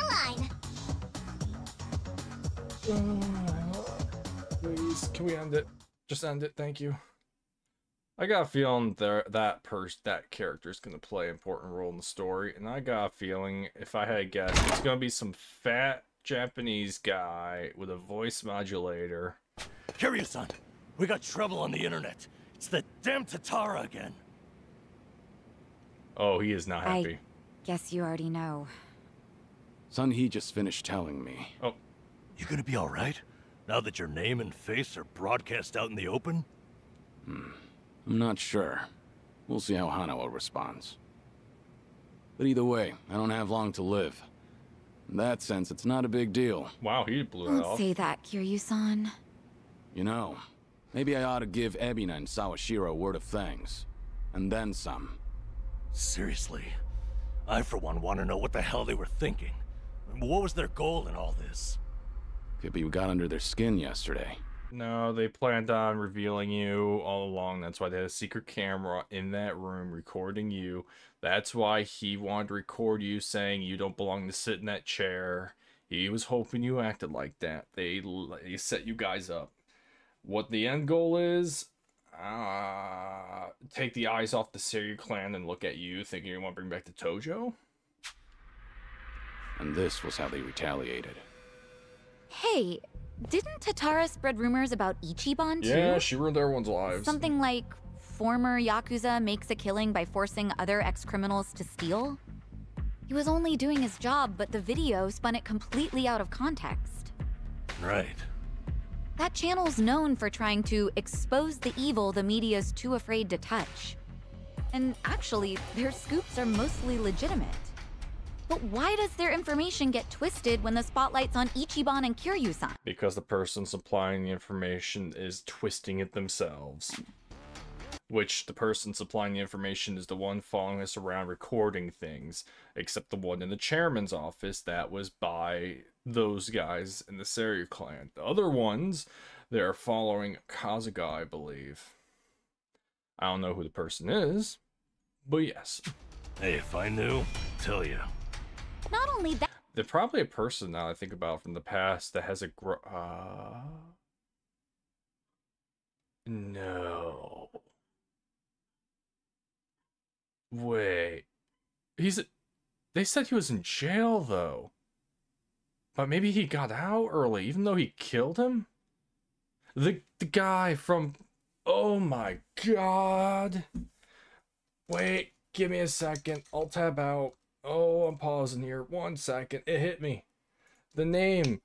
a line. Please, can we end it? Just end it, thank you. I got a feeling there that person, that character is going to play an important role in the story, and I got a feeling, if I had guessed, it's going to be some fat Japanese guy with a voice modulator. Kiryu-san, we got trouble on the internet. It's the damn Tatara again. Oh, he is not happy. I guess you already know. Sunhee just finished telling me. Oh, you gonna be all right now that your name and face are broadcast out in the open? Hmm. I'm not sure. We'll see how Hanawa responds. But either way, I don't have long to live. In that sense, it's not a big deal. Wow, he blew it off. Don't say that, Kiryu-san. You know, maybe I ought to give Ebina and Sawashiro a word of thanks. And then some. Seriously? I, for one, want to know what the hell they were thinking. What was their goal in all this? Could be we got under their skin yesterday. No, they planned on revealing you all along. That's why they had a secret camera in that room recording you. That's why he wanted to record you saying you don't belong to sit in that chair. He was hoping you acted like that. They, they set you guys up. What the end goal is, uh, take the eyes off the Seiryu clan and look at you, thinking you want to bring back the Tojo? And this was how they retaliated. Hey... didn't Tatara spread rumors about Ichiban, too? Yeah, she ruined everyone's lives. Something like, former Yakuza makes a killing by forcing other ex-criminals to steal? He was only doing his job, but the video spun it completely out of context. Right. That channel's known for trying to expose the evil the media's too afraid to touch. And actually, their scoops are mostly legitimate. But why does their information get twisted when the spotlight's on Ichiban and Kiryu-san? Because the person supplying the information is twisting it themselves. Which, the person supplying the information is the one following us around recording things. Except the one in the chairman's office, that was by those guys in the Seiryu clan. The other ones, they're following Kasuga, I believe. I don't know who the person is, but yes. Hey, if I knew, I'd tell you. Not only that, they're probably a person now I think about from the past that has a gr uh... no wait he's a they said he was in jail though, but maybe he got out early even though he killed him. The the guy from, oh my god, wait, give me a second, I'll tab out. Oh, I'm pausing here. One second. It hit me. The name.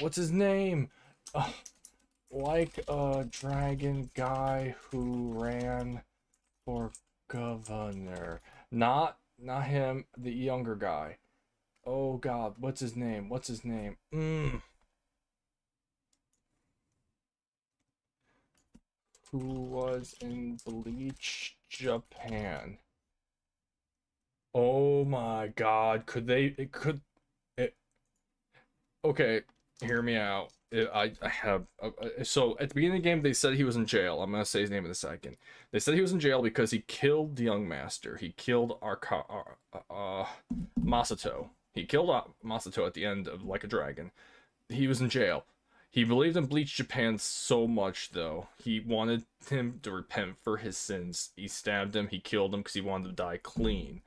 What's his name? Uh, like a dragon guy who ran for governor. Not, not him. The younger guy. Oh, God. What's his name? What's his name? Mm. who was in Bleach Japan. Oh my god, could they, it could, it, okay, hear me out. It, I, I have, uh, so at the beginning of the game, they said he was in jail. I'm going to say his name in a second. They said he was in jail because he killed the young master. He killed our, our uh, Masato. He killed Masato at the end of Like a Dragon. He was in jail. He believed in Bleach Japan so much, though. He wanted him to repent for his sins. He stabbed him. He killed him because he wanted to die clean.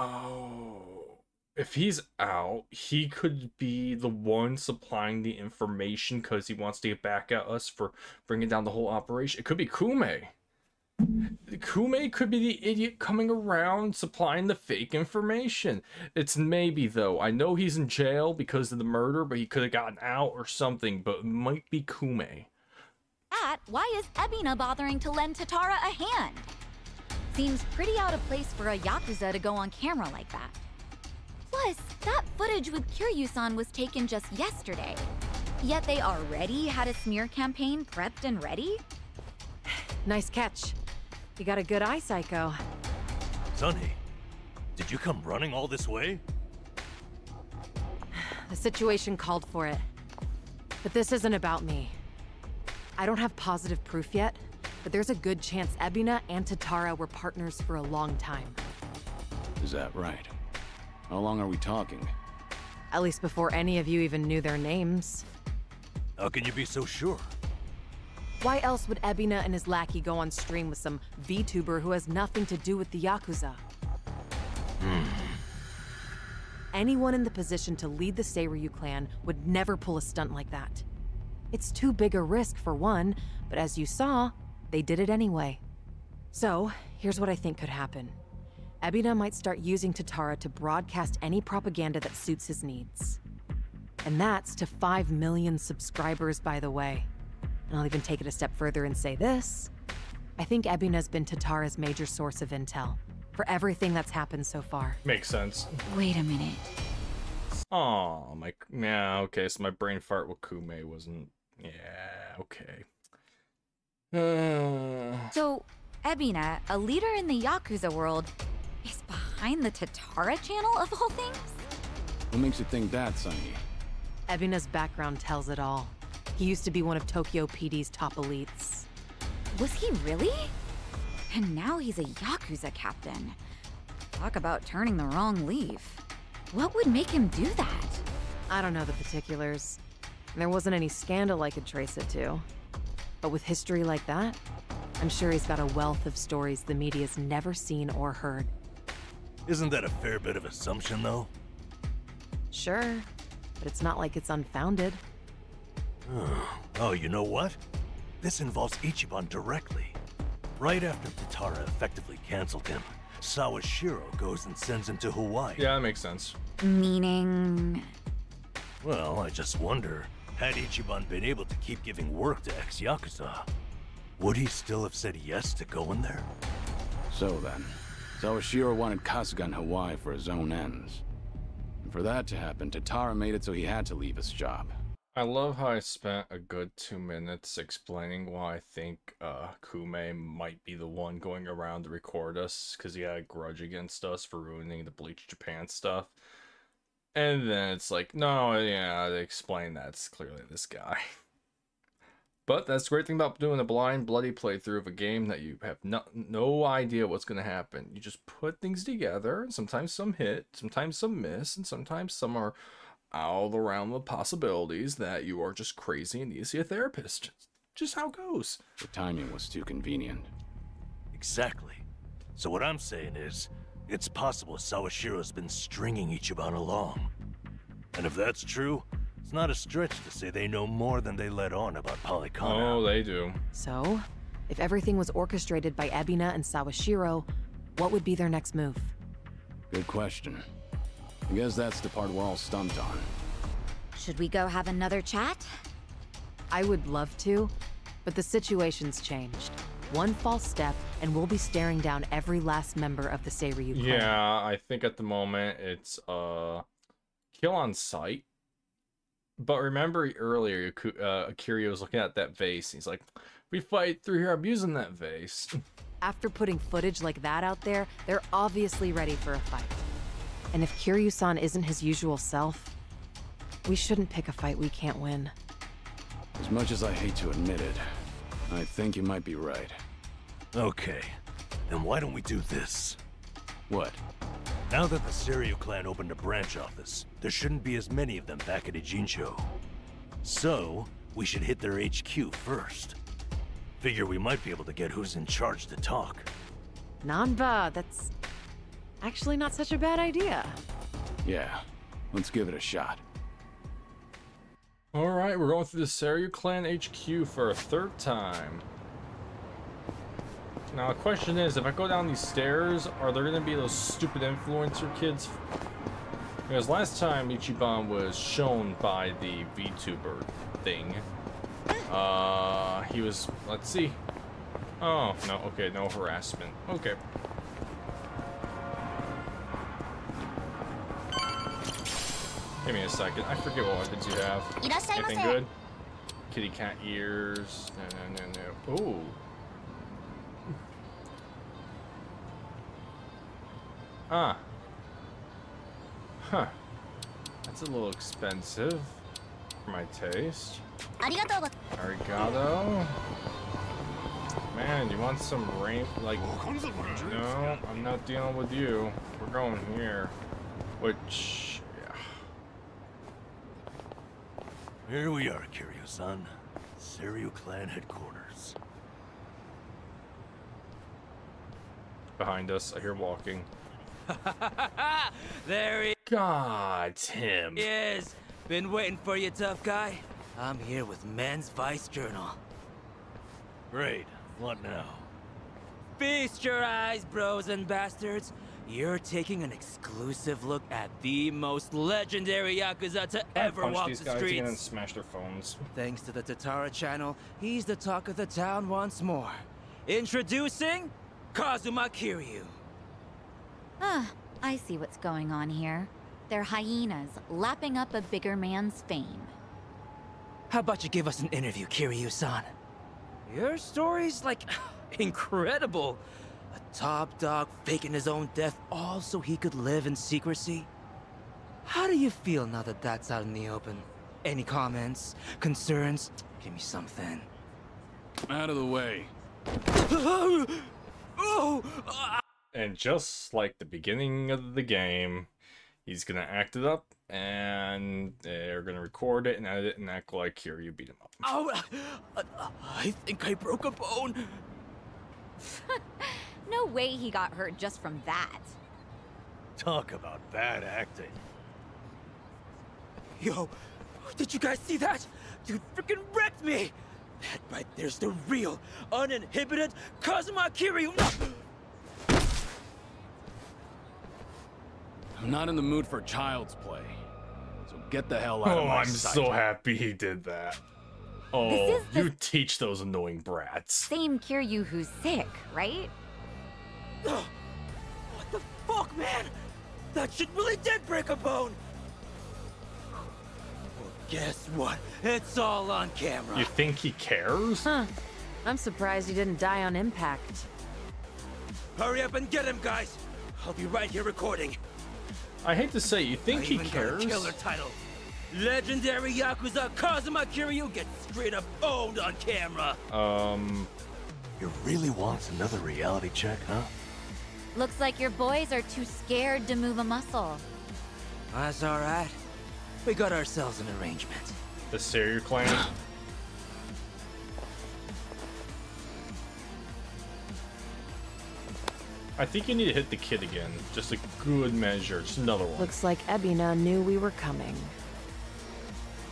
Oh, if he's out, he could be the one supplying the information because he wants to get back at us for bringing down the whole operation. It could be Kume. Kume could be the idiot coming around supplying the fake information. It's maybe, though. I know he's in jail because of the murder, but he could have gotten out or something, but it might be Kume. At, why is Ebina bothering to lend Tatara a hand? Seems pretty out of place for a Yakuza to go on camera like that. Plus, that footage with Kiryu-san was taken just yesterday. Yet they already had a smear campaign prepped and ready? Nice catch. You got a good eye, Psycho. Sunhee, did you come running all this way? The situation called for it. But this isn't about me. I don't have positive proof yet. But there's a good chance Ebina and Tatara were partners for a long time. Is that right? How long are we talking? At least before any of you even knew their names. How can you be so sure? Why else would Ebina and his lackey go on stream with some VTuber who has nothing to do with the Yakuza? Hmm. Anyone in the position to lead the Seiryu clan would never pull a stunt like that. It's too big a risk, for one, but as you saw, they did it anyway. So, here's what I think could happen. Ebina might start using Tatara to broadcast any propaganda that suits his needs. And that's to five million subscribers, by the way. And I'll even take it a step further and say this. I think Ebina's been Tatara's major source of intel for everything that's happened so far. Makes sense. Wait a minute. Oh my, yeah, okay, so my brain fart with Kume wasn't, yeah, okay. Uh... So, Ebina, a leader in the Yakuza world, is behind the Tatara channel of all things? What makes you think that, Sunhee? Ebina's background tells it all. He used to be one of Tokyo P D's top elites. Was he really? And now he's a Yakuza captain. Talk about turning the wrong leaf. What would make him do that? I don't know the particulars. There wasn't any scandal I could trace it to. But with history like that, I'm sure he's got a wealth of stories the media's never seen or heard. Isn't that a fair bit of assumption, though? Sure, but it's not like it's unfounded. Oh, oh you know what? This involves Ichiban directly. Right after Tatara effectively canceled him, Sawashiro goes and sends him to Hawaii. Yeah, that makes sense. Meaning? Well, I just wonder. Had Ichiban been able to keep giving work to ex-Yakuza, would he still have said yes to going there? So then, Sawashiro wanted Kasuga in Hawaii for his own ends. And for that to happen, Tatara made it so he had to leave his job. I love how I spent a good two minutes explaining why I think uh, Kume might be the one going around to record us, because he had a grudge against us for ruining the Bleach Japan stuff. And then it's like, no, yeah, they explain that's clearly this guy. But that's the great thing about doing a blind, bloody playthrough of a game that you have no, no idea what's going to happen. You just put things together, and sometimes some hit, sometimes some miss, and sometimes some are out of the realm of possibilities that you are just crazy and need to see a therapist. Just, just how it goes. The timing was too convenient. Exactly. So what I'm saying is, it's possible Sawashiro's been stringing Ichiban along. And if that's true, it's not a stretch to say they know more than they let on about Palekana. Oh, they do. So, if everything was orchestrated by Ebina and Sawashiro, what would be their next move? Good question. I guess that's the part we're all stumped on. Should we go have another chat? I would love to, but the situation's changed. One false step, and we'll be staring down every last member of the Seiryu clan. Yeah, I think at the moment it's uh, kill on sight, But remember earlier, uh, Kiryu was looking at that vase. He's like, we fight through here, I'm using that vase. After putting footage like that out there, they're obviously ready for a fight. And if Kiryu-san isn't his usual self, we shouldn't pick a fight we can't win. As much as I hate to admit it, I think you might be right. Okay, then why don't we do this? What? Now that the Seiryu clan opened a branch office, there shouldn't be as many of them back at Ijincho. So, we should hit their H Q first. Figure we might be able to get who's in charge to talk. Nanba, that's actually not such a bad idea. Yeah, let's give it a shot. Alright, we're going through the Seiryu clan H Q for a third time. Now the question is, if I go down these stairs, are there gonna be those stupid influencer kids? Because last time Ichiban was shown by the VTuber thing, uh, he was, let's see. Oh, no, okay, no harassment, okay. Give me a second, I forget what weapons you have. Anything good? Kitty cat ears, no, no, no, no, ooh. Ah. Huh. That's a little expensive for my taste. Arigato. Man, you want some rain? Like, no, I'm not dealing with you. We're going here. Which, yeah. Here we are, Kiryu-san. Seiryu Clan headquarters. Behind us, I hear walking. There he is. God, Tim. Yes, been waiting for you, tough guy. I'm here with Men's Vice Journal. Great. What now? Feast your eyes, bros and bastards. You're taking an exclusive look at the most legendary Yakuza to ever walk the streets. Punch these guys in and smash their phones. Thanks to the Tatara channel, he's the talk of the town once more. Introducing Kazuma Kiryu. Ah, I see what's going on here. They're hyenas, lapping up a bigger man's fame. How about you give us an interview, Kiryu-san? Your story's, like, incredible. A top dog faking his own death all so he could live in secrecy. How do you feel now that that's out in the open? Any comments? Concerns? Give me something. Out of the way. Oh! Uh And just like the beginning of the game, he's gonna act it up, and they're gonna record it and edit it and act like here you beat him up. Oh, I think I broke a bone. No way he got hurt just from that. Talk about bad acting. Yo, did you guys see that? Dude freaking wrecked me. That right there's the real, uninhibited Kazuma Kiryu. I'm not in the mood for child's play, so get the hell out oh, of my sight. Oh, I'm so happy he did that. Oh, you teach those annoying brats. Same Kiryu who's sick, right? What the fuck, man? That shit really did break a bone. Well, guess what? It's all on camera. You think he cares? Huh. I'm surprised he didn't die on impact. Hurry up and get him, guys. I'll be right here recording. I hate to say, you think he cares? Killer title. Legendary Yakuza Kazuma Kiryu gets straight up owned on camera. Um, you really want another reality check, huh? Looks like your boys are too scared to move a muscle. That's all right. We got ourselves an arrangement. The Seiryu clan. I think you need to hit the kid again. Just a good measure. Just another one. Looks like Ebina knew we were coming.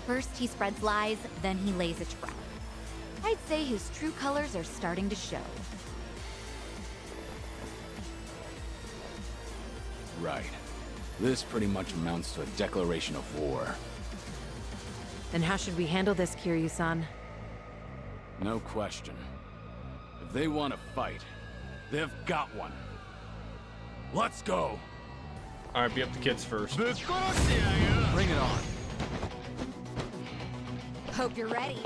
First he spreads lies, then he lays a trap. I'd say his true colors are starting to show. Right. This pretty much amounts to a declaration of war. Then how should we handle this, Kiryu-san? No question. If they want to fight, they've got one. Let's go. All right, be up the kids first. Bring it on. Hope you're ready.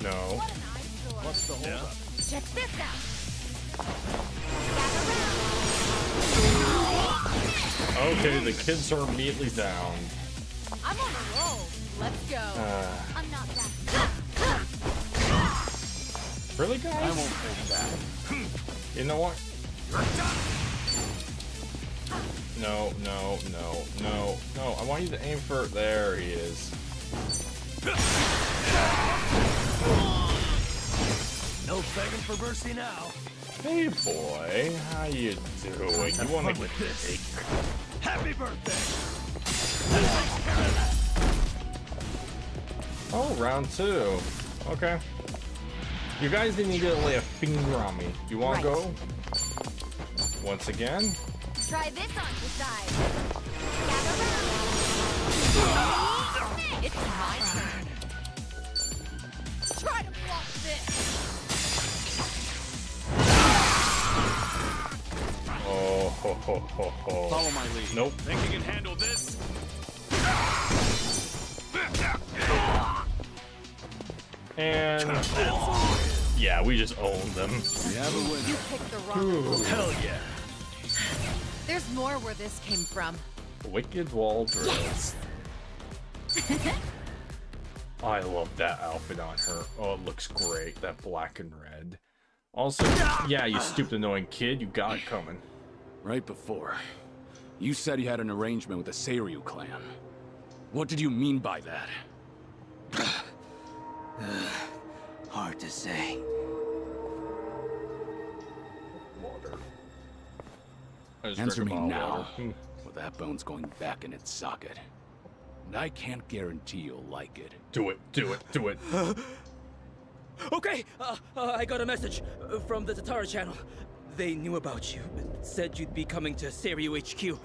No. What an eyesore. What's the hold up? Check this out. Gather around. Okay, the kids are immediately down. I'm on a roll. Let's go. Uh, I'm not back. Really, guys? I won't hold back. You know what? You're done. No, no, no, no, no. I want you to aim for... There he is. No begging for mercy now. Hey, boy. How you doing? Have you want to with this? Happy birthday! Oh, round two. Okay. You guys didn't need to lay a finger on me. You want to right. go? Once again? Try this on the side. Gather round. It's my turn. Try to block this. Oh ho ho ho ho. Follow my lead. Nope. Think you can handle this? And yeah, we just owned them. You have a winner. You picked the wrong. Hell yeah. There's more where this came from. Wicked wall girls. Yes. I love that outfit on her. Oh, it looks great. That black and red. Also, yeah, you stupid annoying kid. You got it coming. Right before, you said you had an arrangement with the Seiryu clan. What did you mean by that? uh, hard to say. Water. Answer me now, or that bone's going back in its socket. And I can't guarantee you'll like it. Do it, do it, do it. Uh, okay, uh, uh, I got a message from the Tatara channel. They knew about you, said you'd be coming to Seiryu H Q.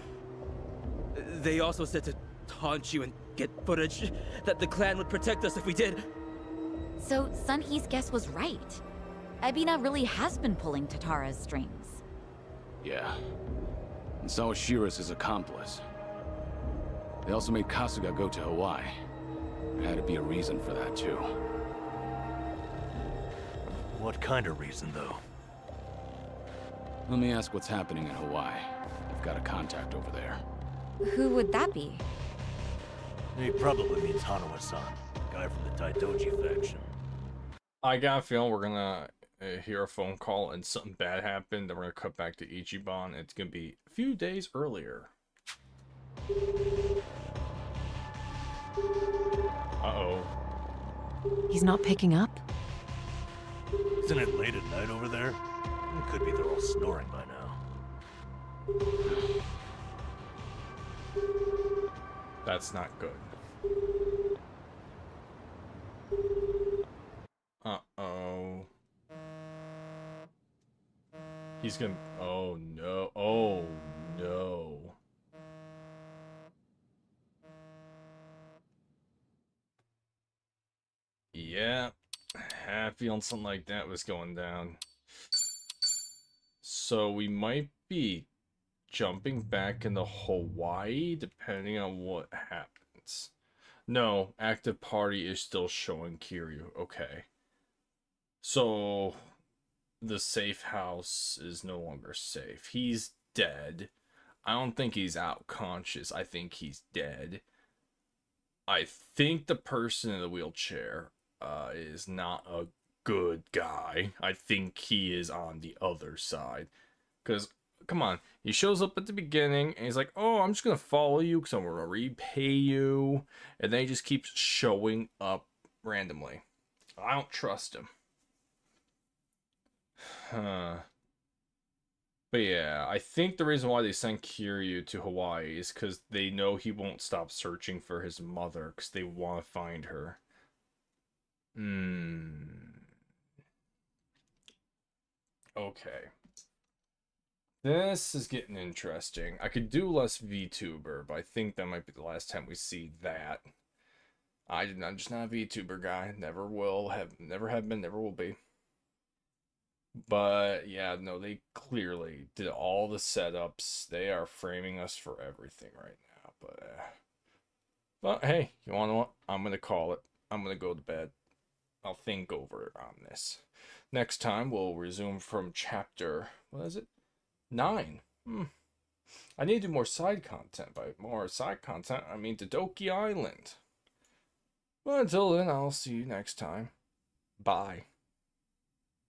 They also said to taunt you and get footage, that the clan would protect us if we did. So Sunhee's guess was right. Ebina really has been pulling Tatara's strings. Yeah. And Sawashiro is his accomplice. They also made Kasuga go to Hawaii. There had to be a reason for that, too. What kind of reason, though? Let me ask what's happening in Hawaii. I've got a contact over there. Who would that be? He probably means Hanawa-san, the guy from the Daidoji faction. I got a feeling we're gonna... I hear a phone call and something bad happened. Then we're gonna cut back to Ichiban. It's gonna be a few days earlier. Uh oh. He's not picking up. Isn't it late at night over there? It could be they're all snoring by now. That's not good. Uh oh. He's gonna. Oh no! Oh no! Yeah, I feel something like that was going down. So we might be jumping back into Hawaii, depending on what happens. No, active party is still showing Kiryu. Okay. So. The safe house is no longer safe. He's dead. I don't think he's out conscious. I think he's dead. I think the person in the wheelchair uh, is not a good guy. I think he is on the other side. Because, come on, he shows up at the beginning and he's like, oh, I'm just going to follow you because I'm going to repay you. And then he just keeps showing up randomly. I don't trust him. Huh. But yeah, I think the reason why they sent Kiryu to Hawaii is because they know he won't stop searching for his mother because they want to find her. Hmm. Okay. This is getting interesting. I could do less VTuber, but I think that might be the last time we see that. I did not, I'm just not a VTuber guy. Never will have, never have been, never will be. But yeah, no, they clearly did all the setups. They are framing us for everything right now. But uh, But hey, you wanna know what? I'm gonna call it. I'm gonna go to bed. I'll think over on this. Next time we'll resume from chapter, what is it? Nine. Hmm. I need to do more side content. By more side content, I mean Daidoji Island. Well, until then, I'll see you next time. Bye.